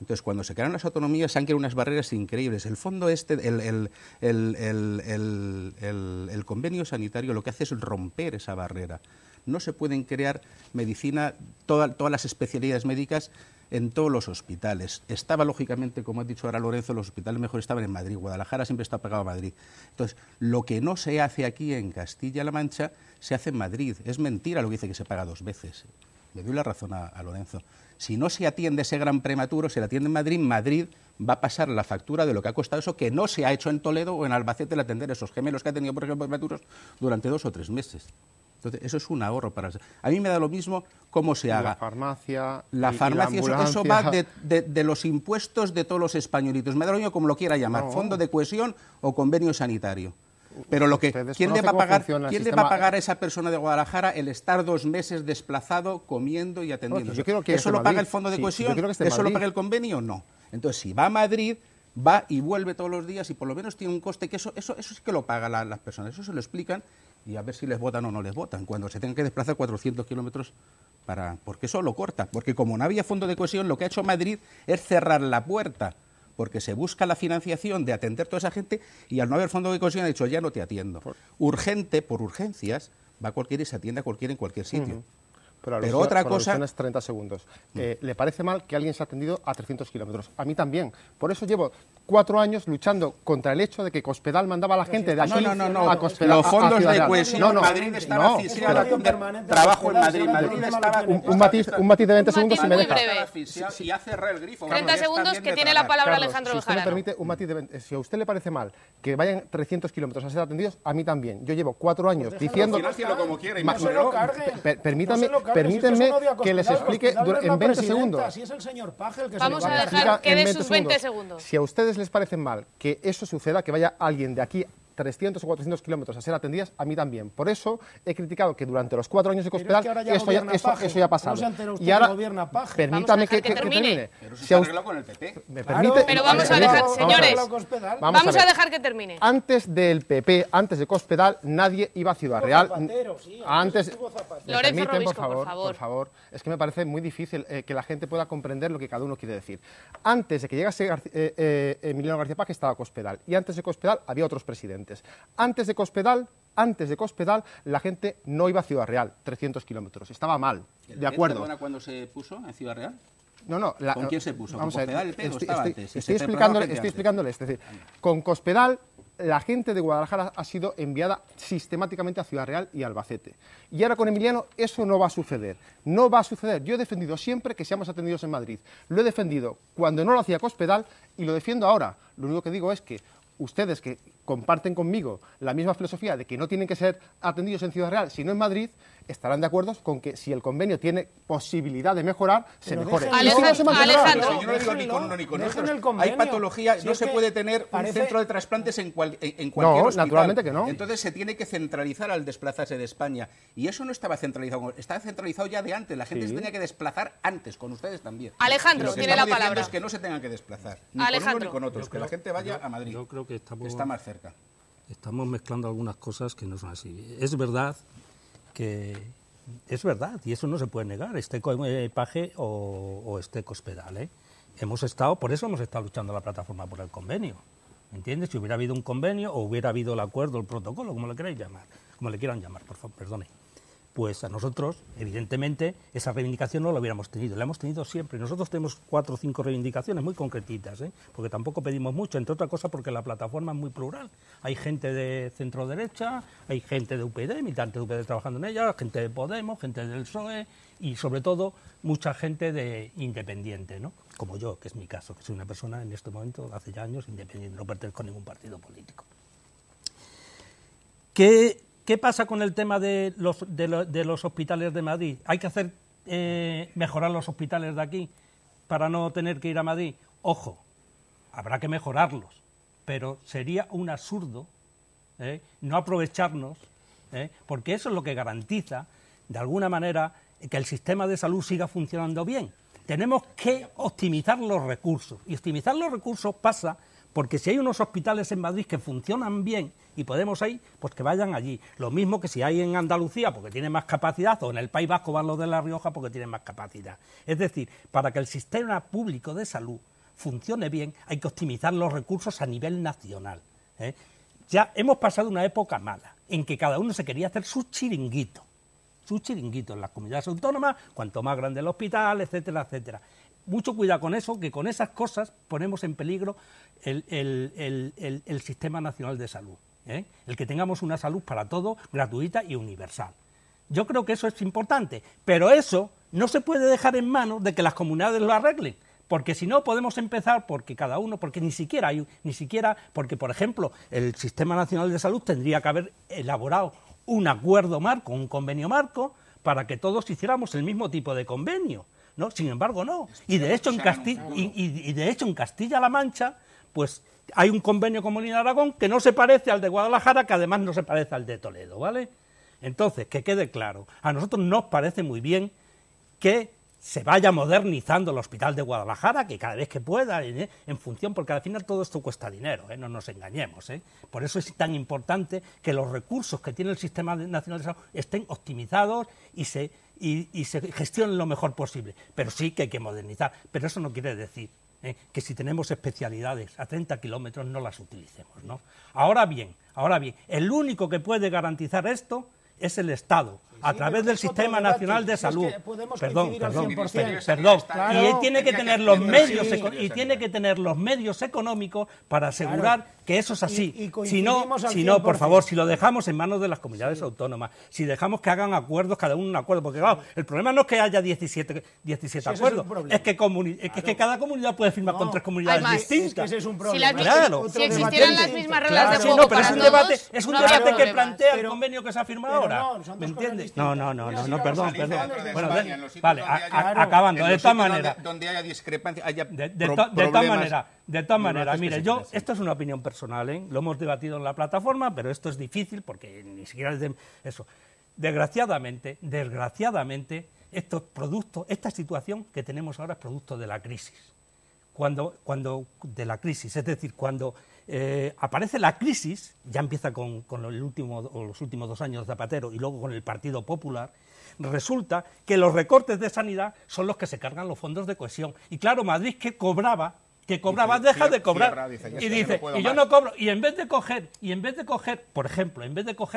Entonces, cuando se crearon las autonomías, se han creado unas barreras increíbles. El fondo el convenio sanitario lo que hace es romper esa barrera. No se pueden crear medicina, todas las especialidades médicas en todos los hospitales. Estaba, lógicamente, como ha dicho ahora Lorenzo, los hospitales mejor estaban en Madrid. Guadalajara siempre está pegado a Madrid. Entonces, lo que no se hace aquí en Castilla-La Mancha, se hace en Madrid. Es mentira lo que dice que se paga 2 veces. Le doy la razón a Lorenzo. Si no se atiende ese gran prematuro, se le atiende en Madrid, Madrid va a pasar la factura de lo que ha costado eso, que no se ha hecho en Toledo o en Albacete el atender esos gemelos que ha tenido, por ejemplo, prematuros durante 2 o 3 meses. Entonces, eso es un ahorro para... A mí me da lo mismo cómo se haga. La farmacia, eso va de los impuestos de todos los españolitos. Me da lo mismo como lo quiera llamar, fondo de cohesión o convenio sanitario. Pero lo que, ¿quién le va a pagar a esa persona de Guadalajara el estar 2 meses desplazado, comiendo y atendiendo? Yo creo que ¿eso lo paga el fondo de cohesión? ¿Eso lo paga el convenio? No. Entonces, si va a Madrid, va y vuelve todos los días y por lo menos tiene un coste, que eso sí que lo pagan las personas. Eso se lo explican y a ver si les votan o no les votan. Cuando se tengan que desplazar 400 kilómetros porque eso lo corta. Porque como no había fondo de cohesión, lo que ha hecho Madrid es cerrar la puerta, porque se busca la financiación de atender toda esa gente y al no haber fondo de cohesión ha dicho ya no te atiendo. Urgente, por urgencias, va cualquiera y se atiende a cualquiera en cualquier sitio. Pero otra cosa... 30 segundos. ¿Le parece mal que alguien se ha atendido a 300 kilómetros? A mí también. Por eso llevo 4 años luchando contra el hecho de que Cospedal mandaba a la gente de aquí a Cospedal. Los fondos de cohesión Madrid estaba... Trabajo en Madrid. Madrid estaba... Un matiz de 20 segundos si me deja. Si ha cerrado el grifo... 30 segundos que tiene la palabra Alejandro Bejarano. Si usted me permite, un matiz de 20. Si a usted le parece mal que vayan 300 kilómetros a ser atendidos, a mí también. Yo llevo 4 años diciendo... Permítanme que les explique en 20 segundos. Vamos a dejar que dé sus 20 segundos. Si a ustedes les parece mal que eso suceda, que vaya alguien de aquí 300 o 400 kilómetros a ser atendidas, a mí también. Por eso he criticado que durante los 4 años de Cospedal eso ya ha pasado. Y ahora, permítame que termine. Pero se arregló con el PP. Pero vamos a dejar, señores, vamos a dejar que termine. Antes del PP, antes de Cospedal, nadie iba a Ciudad Real. Antes... Lorenzo Robisco, por favor. Es que me parece muy difícil que la gente pueda comprender lo que cada uno quiere decir. Antes de que llegase Emiliano García Page estaba Cospedal. Y antes de Cospedal había otros presidentes. Antes de Cospedal, la gente no iba a Ciudad Real, 300 kilómetros. Estaba mal, de acuerdo. ¿Cuándo se puso en Ciudad Real? ¿Con quién se puso? ¿Con Cospedal el pedo estaba antes? Estoy explicándoles. Es decir, con Cospedal, la gente de Guadalajara ha sido enviada sistemáticamente a Ciudad Real y Albacete. Y ahora con Emiliano eso no va a suceder. No va a suceder. Yo he defendido siempre que seamos atendidos en Madrid. Lo he defendido cuando no lo hacía Cospedal y lo defiendo ahora. Lo único que digo es que ustedes que comparten conmigo la misma filosofía de que no tienen que ser atendidos en Ciudad Real, sino en Madrid, estarán de acuerdo con que si el convenio tiene posibilidad de mejorar, se mejore. Alejandro, yo no lo digo ni con uno ni con otro. Hay patología, no se puede tener un centro de trasplantes en cualquier hospital. No, naturalmente que no. Entonces se tiene que centralizar al desplazarse de España. Y eso no estaba centralizado, estaba centralizado ya de antes. La gente se tenía que desplazar antes, con ustedes también. Alejandro, tiene la palabra. Es que no se tengan que desplazar, ni con uno ni con otros, que la gente vaya a Madrid. Yo creo que está más cerca. Estamos mezclando algunas cosas que no son así. Es verdad que es verdad, y eso no se puede negar, esté Page o esté Cospedal, ¿eh? Por eso hemos estado luchando la plataforma por el convenio, ¿entiendes? Si hubiera habido un convenio o hubiera habido el acuerdo, el protocolo, como lo queráis llamar, como le quieran llamar, por favor, perdone, pues a nosotros, evidentemente, esa reivindicación no la hubiéramos tenido, la hemos tenido siempre. Nosotros tenemos 4 o 5 reivindicaciones muy concretitas, ¿eh? Porque tampoco pedimos mucho, entre otra cosa porque la plataforma es muy plural. Hay gente de centro-derecha, hay gente de UPyD, militantes de UPyD trabajando en ella, gente de Podemos, gente del PSOE y, sobre todo, mucha gente de independiente, ¿no? Como yo, que es mi caso, que soy una persona en este momento, hace ya años, independiente, no pertenezco a ningún partido político. ¿Qué pasa con el tema de los hospitales de Madrid? ¿Hay que hacer mejorar los hospitales de aquí para no tener que ir a Madrid? Ojo, habrá que mejorarlos, pero sería un absurdo no aprovecharnos, porque eso es lo que garantiza, de alguna manera, que el sistema de salud siga funcionando bien. Tenemos que optimizar los recursos, y optimizar los recursos pasa porque si hay unos hospitales en Madrid que funcionan bien y Podemos ahí, pues que vayan allí. Lo mismo que si hay en Andalucía porque tienen más capacidad, o en el País Vasco van los de La Rioja porque tienen más capacidad. Es decir, para que el sistema público de salud funcione bien hay que optimizar los recursos a nivel nacional, ¿eh? Ya hemos pasado una época mala en que cada uno se quería hacer su chiringuito en las comunidades autónomas, cuanto más grande el hospital, etcétera, etcétera. Mucho cuidado con eso, que con esas cosas ponemos en peligro el Sistema Nacional de Salud, ¿eh? El que tengamos una salud para todos, gratuita y universal. Yo creo que eso es importante, pero eso no se puede dejar en manos de que las comunidades lo arreglen, porque si no podemos empezar porque cada uno, porque ni siquiera, porque por ejemplo el Sistema Nacional de Salud tendría que haber elaborado un acuerdo marco, un convenio marco, para que todos hiciéramos el mismo tipo de convenio. No, sin embargo, no. Y de hecho, en Castilla-La Mancha, pues hay un convenio común en Aragón que no se parece al de Guadalajara, que además no se parece al de Toledo, ¿vale? Entonces, que quede claro, a nosotros nos parece muy bien que se vaya modernizando el hospital de Guadalajara, que cada vez que pueda, en función, porque al final todo esto cuesta dinero, no nos engañemos, ¿eh? Por eso es tan importante que los recursos que tiene el Sistema Nacional de Salud estén optimizados y se gestionen lo mejor posible. Pero sí que hay que modernizar, pero eso no quiere decir que si tenemos especialidades a 30 kilómetros no las utilicemos, ¿no? Ahora bien, el único que puede garantizar esto es el Estado, a través del Sistema Nacional de Salud. Perdón. Claro, y él tiene que tener los medios económicos para asegurar que eso es así. Si no, por favor, si lo dejamos en manos de las comunidades autónomas, si dejamos que hagan acuerdos, cada uno un acuerdo, porque claro, el problema no es que haya 17 acuerdos, es que cada comunidad puede firmar con 3 comunidades distintas. Es que ese es un problema. Si existieran las mismas reglas de juego para todos, es un debate que plantea el convenio que se ha firmado ahora. ¿Me entiendes? No, perdón. Bueno, vale, acabando. De tal manera. Donde haya discrepancia, haya problemas. De tal manera, mire, esto es una opinión personal, ¿eh? Lo hemos debatido en la plataforma, pero esto es difícil porque ni siquiera es de eso. Desgraciadamente, esta situación que tenemos ahora es producto de la crisis. Cuando aparece la crisis, ya empieza con los últimos 2 años de Zapatero y luego con el Partido Popular, resulta que los recortes de sanidad son los que se cargan los fondos de cohesión. Y claro, Madrid que cobraba, deja de cobrar, y dice, y yo no cobro, y en vez de coger, por ejemplo,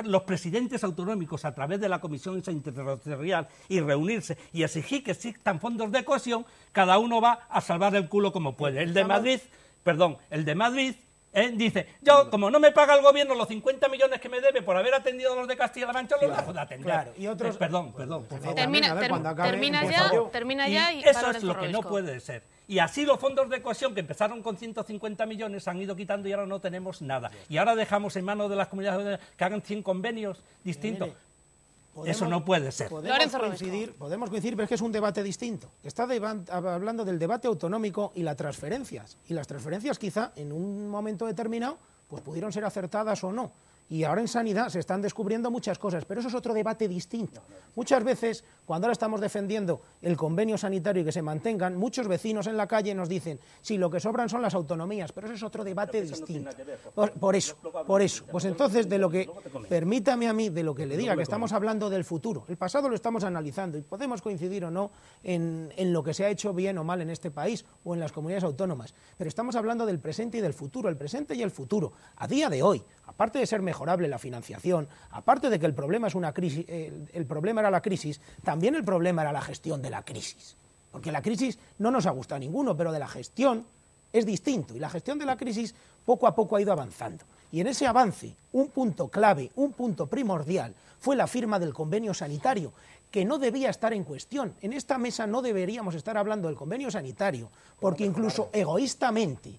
los presidentes autonómicos a través de la Comisión Interterritorial y reunirse y exigir que existan fondos de cohesión, cada uno va a salvar el culo como puede. El de Madrid Dice, yo como no me paga el gobierno los 50 millones que me debe por haber atendido a los de Castilla-La Mancha, los dejo de atender. Claro. Y otros, perdón. Termina ya. Y eso es lo que no puede ser. Y así los fondos de cohesión, que empezaron con 150 millones, se han ido quitando y ahora no tenemos nada. Y ahora dejamos en manos de las comunidades que hagan 100 convenios distintos. Eso no puede ser. Podemos coincidir, pero es que es un debate distinto. Está hablando del debate autonómico y las transferencias. Y las transferencias quizá en un momento determinado pues pudieron ser acertadas o no. Y ahora en sanidad se están descubriendo muchas cosas, pero eso es otro debate distinto. Muchas veces, cuando ahora estamos defendiendo el convenio sanitario y que se mantengan, muchos vecinos en la calle nos dicen, sí, lo que sobran son las autonomías, pero eso es otro debate distinto. Por eso. Pues entonces, permítame a mí, de lo que le diga, que estamos hablando del futuro. El pasado lo estamos analizando y podemos coincidir o no en lo que se ha hecho bien o mal en este país o en las comunidades autónomas, pero estamos hablando del presente y del futuro, el presente y el futuro, a día de hoy, aparte de ser mejorable la financiación, aparte de que el problema es una crisis, el problema era la crisis, también el problema era la gestión de la crisis, porque la crisis no nos ha gustado a ninguno, pero de la gestión es distinto, y la gestión de la crisis poco a poco ha ido avanzando, y en ese avance un punto clave, un punto primordial fue la firma del convenio sanitario, que no debía estar en cuestión. En esta mesa no deberíamos estar hablando del convenio sanitario, porque incluso egoístamente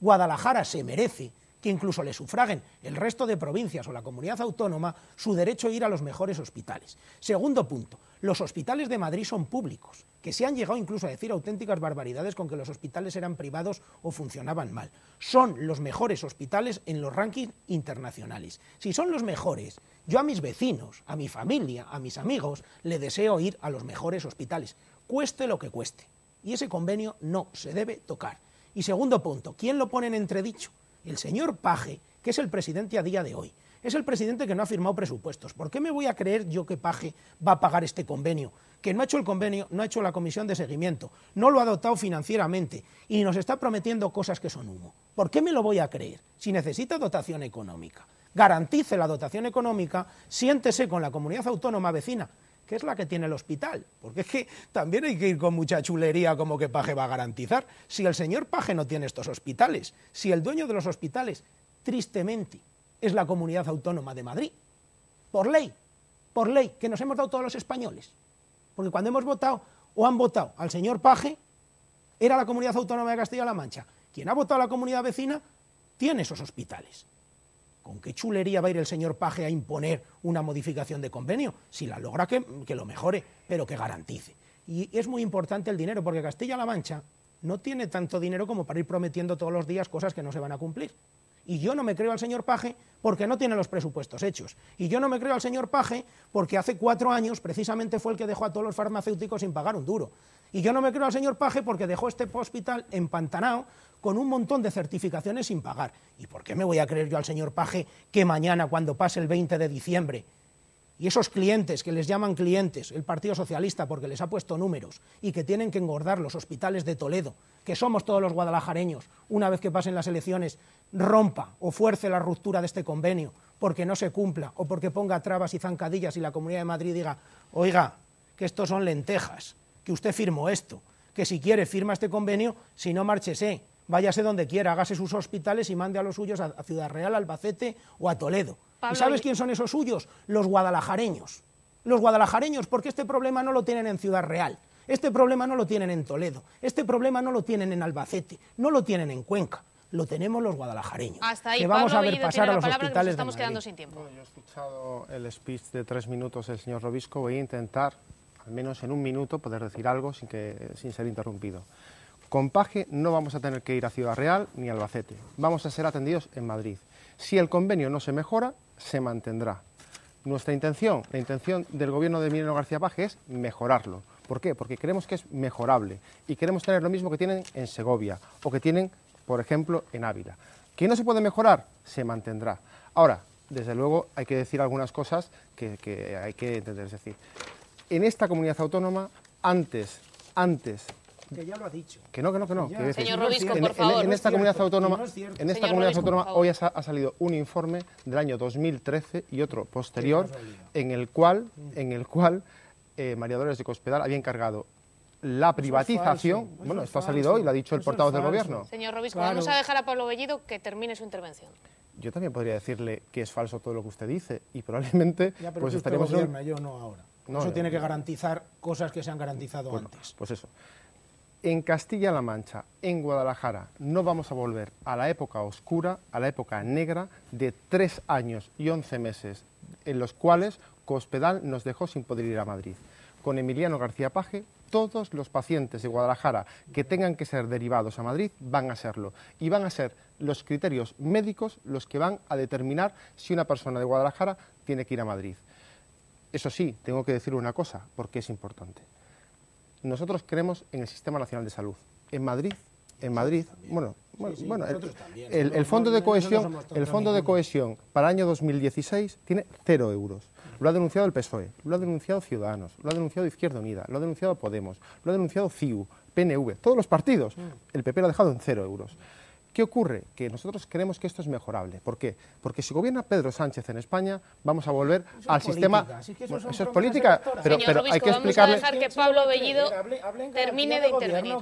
Guadalajara se merece que incluso le sufraguen el resto de provincias o la comunidad autónoma su derecho a ir a los mejores hospitales. Segundo punto, los hospitales de Madrid son públicos, que se han llegado incluso a decir auténticas barbaridades con que los hospitales eran privados o funcionaban mal. Son los mejores hospitales en los rankings internacionales. Si son los mejores, yo a mis vecinos, a mi familia, a mis amigos, le deseo ir a los mejores hospitales, cueste lo que cueste. Y ese convenio no se debe tocar. Y segundo punto, ¿quién lo pone en entredicho? El señor Page, que es el presidente a día de hoy, es el presidente que no ha firmado presupuestos. ¿Por qué me voy a creer yo que Page va a pagar este convenio? Que no ha hecho el convenio, no ha hecho la comisión de seguimiento, no lo ha dotado financieramente y nos está prometiendo cosas que son humo. ¿Por qué me lo voy a creer? Si necesita dotación económica, garantice la dotación económica, siéntese con la comunidad autónoma vecina, que es la que tiene el hospital, porque es que también hay que ir con mucha chulería como que Page va a garantizar. Si el señor Page no tiene estos hospitales, si el dueño de los hospitales, tristemente, es la comunidad autónoma de Madrid, por ley, que nos hemos dado todos los españoles, porque cuando hemos votado o han votado al señor Page, era la comunidad autónoma de Castilla-La Mancha, quien ha votado a la comunidad vecina tiene esos hospitales. ¿Con qué chulería va a ir el señor Page a imponer una modificación de convenio? Si la logra, que lo mejore, pero que garantice. Y es muy importante el dinero, porque Castilla-La Mancha no tiene tanto dinero como para ir prometiendo todos los días cosas que no se van a cumplir. Y yo no me creo al señor Page porque no tiene los presupuestos hechos. Y yo no me creo al señor Page porque hace 4 años precisamente fue el que dejó a todos los farmacéuticos sin pagar un duro. Y yo no me creo al señor Page porque dejó este hospital empantanado con un montón de certificaciones sin pagar. ¿Y por qué me voy a creer yo al señor Page que mañana, cuando pase el 20 de diciembre, y esos clientes que les llaman clientes, el Partido Socialista porque les ha puesto números y que tienen que engordar los hospitales de Toledo, que somos todos los guadalajareños, una vez que pasen las elecciones, rompa o fuerce la ruptura de este convenio porque no se cumpla o porque ponga trabas y zancadillas y la Comunidad de Madrid diga, oiga, que estos son lentejas, que usted firmó esto, que si quiere firma este convenio, si no márchese, váyase donde quiera, hágase sus hospitales y mande a los suyos a Ciudad Real, Albacete o a Toledo. ¿Y sabes quién son esos suyos? Los guadalajareños. Los guadalajareños, porque este problema no lo tienen en Ciudad Real, este problema no lo tienen en Toledo, este problema no lo tienen en Albacete, no lo tienen en Cuenca, lo tenemos los guadalajareños. Hasta ahí, que vamos Pablo a ver pasar a los hospitales. Estamos quedando sin tiempo. Yo he escuchado el speech de 3 minutos del señor Robisco, voy a intentar, al menos en 1 minuto, poder decir algo sin ser interrumpido. Con Page no vamos a tener que ir a Ciudad Real ni a Albacete, vamos a ser atendidos en Madrid. Si el convenio no se mejora, se mantendrá. Nuestra intención, la intención del gobierno de Emiliano García Page, es mejorarlo. ¿Por qué? Porque creemos que es mejorable y queremos tener lo mismo que tienen en Segovia o que tienen, por ejemplo, en Ávila. ¿Que no se puede mejorar? Se mantendrá. Ahora, desde luego, hay que decir algunas cosas que hay que entender. Es decir, en esta comunidad autónoma, antes... Que ya lo ha dicho. Que no. Señor Robisco, por favor. En esta comunidad autónoma, hoy ha salido un informe del año 2013 y otro posterior, en el cual María Dolores de Cospedal había encargado la privatización. Eso es falso, bueno, esto ha salido hoy, lo ha dicho el portavoz del Gobierno. Señor Robisco, claro, vamos a dejar a Pablo Bellido que termine su intervención. Yo también podría decirle que es falso todo lo que usted dice y probablemente ya, pero pues estaríamos... Gobierna, yo no ahora. No, eso no, tiene que garantizar cosas que se han garantizado antes. Pues eso. En Castilla-La Mancha, en Guadalajara, no vamos a volver a la época oscura, a la época negra de 3 años y 11 meses, en los cuales Cospedal nos dejó sin poder ir a Madrid. Con Emiliano García Page, todos los pacientes de Guadalajara que tengan que ser derivados a Madrid van a serlo. Y van a ser los criterios médicos los que van a determinar si una persona de Guadalajara tiene que ir a Madrid. Eso sí, tengo que decir una cosa, porque es importante. Nosotros creemos en el Sistema Nacional de Salud. En Madrid, bueno, el fondo de cohesión, para el año 2016 tiene 0 euros. Lo ha denunciado el PSOE, lo ha denunciado Ciudadanos, lo ha denunciado Izquierda Unida, lo ha denunciado Podemos, lo ha denunciado CIU, PNV, todos los partidos. El PP lo ha dejado en 0 euros. ¿Qué ocurre? Que nosotros creemos que esto es mejorable. ¿Por qué? Porque si gobierna Pedro Sánchez en España, vamos a volver al sistema... Bueno, eso es política, pero hay que explicarle... Vamos a dejar que Pablo Bellido termine de intervenir.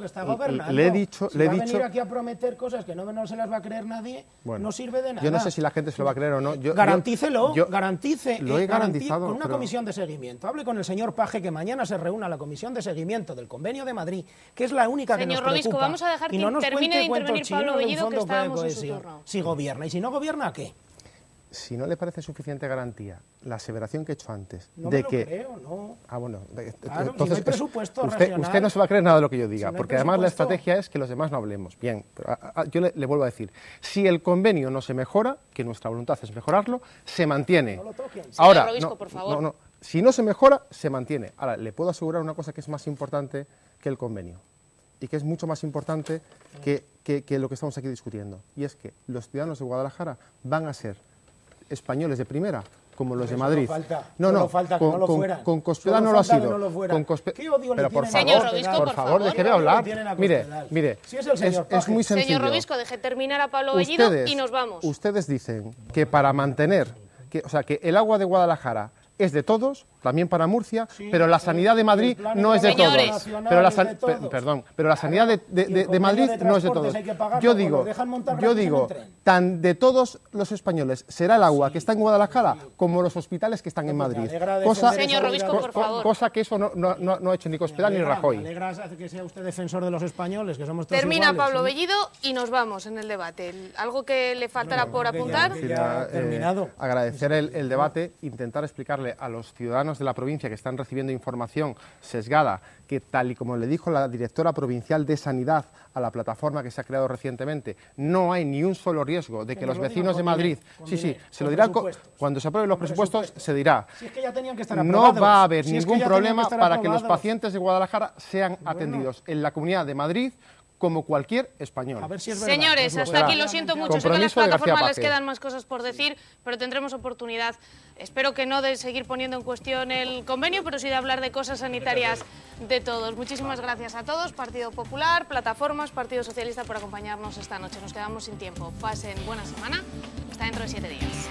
Le he dicho... Si va a venir aquí a prometer cosas que no se las va a creer nadie, no sirve de nada. Yo no sé si la gente se lo va a creer o no. Garantícelo, lo he garantizado con una comisión de seguimiento. Hable con el señor Page, que mañana se reúna la comisión de seguimiento del Convenio de Madrid, que es la única que nos preocupa. Señor Robisco, vamos a dejar que termine de intervenir Pablo Bellido. Que en su turno. Si gobierna, y si no gobierna, ¿qué? Si no le parece suficiente garantía la aseveración que he hecho antes de que... No me lo creo, no. Ah, bueno. Claro, entonces, si no hay presupuesto regional, usted no se va a creer nada de lo que yo diga, si no, porque además la estrategia es que los demás no hablemos. Bien, pero yo le vuelvo a decir, si el convenio no se mejora, que nuestra voluntad es mejorarlo, se mantiene. No lo toquen. Ahora, Robisco, por favor. No, si no se mejora, se mantiene. Ahora, le puedo asegurar una cosa que es más importante que el convenio, y que es mucho más importante que lo que estamos aquí discutiendo. Y es que los ciudadanos de Guadalajara van a ser españoles de primera, como los de Madrid. Con Cospedal no lo ha sido. ¿Qué odio le tienen? Señor Robisco, por favor, déjeme hablar. Mire, es muy sencillo. Señor Robisco, deje terminar a Pablo Bellido y nos vamos. Ustedes dicen que para mantener, que el agua de Guadalajara es de todos, también para Murcia, sí, pero la sanidad de Madrid no es de todos. Pero la sanidad de Madrid no es de todos. Yo digo, tan de todos los españoles será el agua que está en Guadalajara como los hospitales que están en Madrid. Señor Robisco, por favor. Cosa que eso no ha hecho ni Cospedal ni Rajoy. Me alegra que sea usted defensor de los españoles, que somos todos iguales. Termina Pablo Bellido y nos vamos en el debate. ¿Algo que le faltará por apuntar? Terminado. Agradecer el debate, intentar explicarle a los ciudadanos de la provincia que están recibiendo información sesgada, que tal y como le dijo la directora provincial de Sanidad a la plataforma que se ha creado recientemente, no hay ni un solo riesgo de que los vecinos de Madrid... se lo dirá cuando se aprueben los presupuestos, se dirá. Si es que ya tenían que estar aprobados. No va a haber ningún problema para que los pacientes de Guadalajara sean atendidos en la Comunidad de Madrid como cualquier español. Señores, hasta aquí, lo siento mucho. Sé que a las plataformas les quedan más cosas por decir, pero tendremos oportunidad, espero que no de seguir poniendo en cuestión el convenio, pero sí de hablar de cosas sanitarias de todos. Muchísimas gracias a todos, Partido Popular, plataformas, Partido Socialista, por acompañarnos esta noche. Nos quedamos sin tiempo. Pasen buena semana. Hasta dentro de 7 días.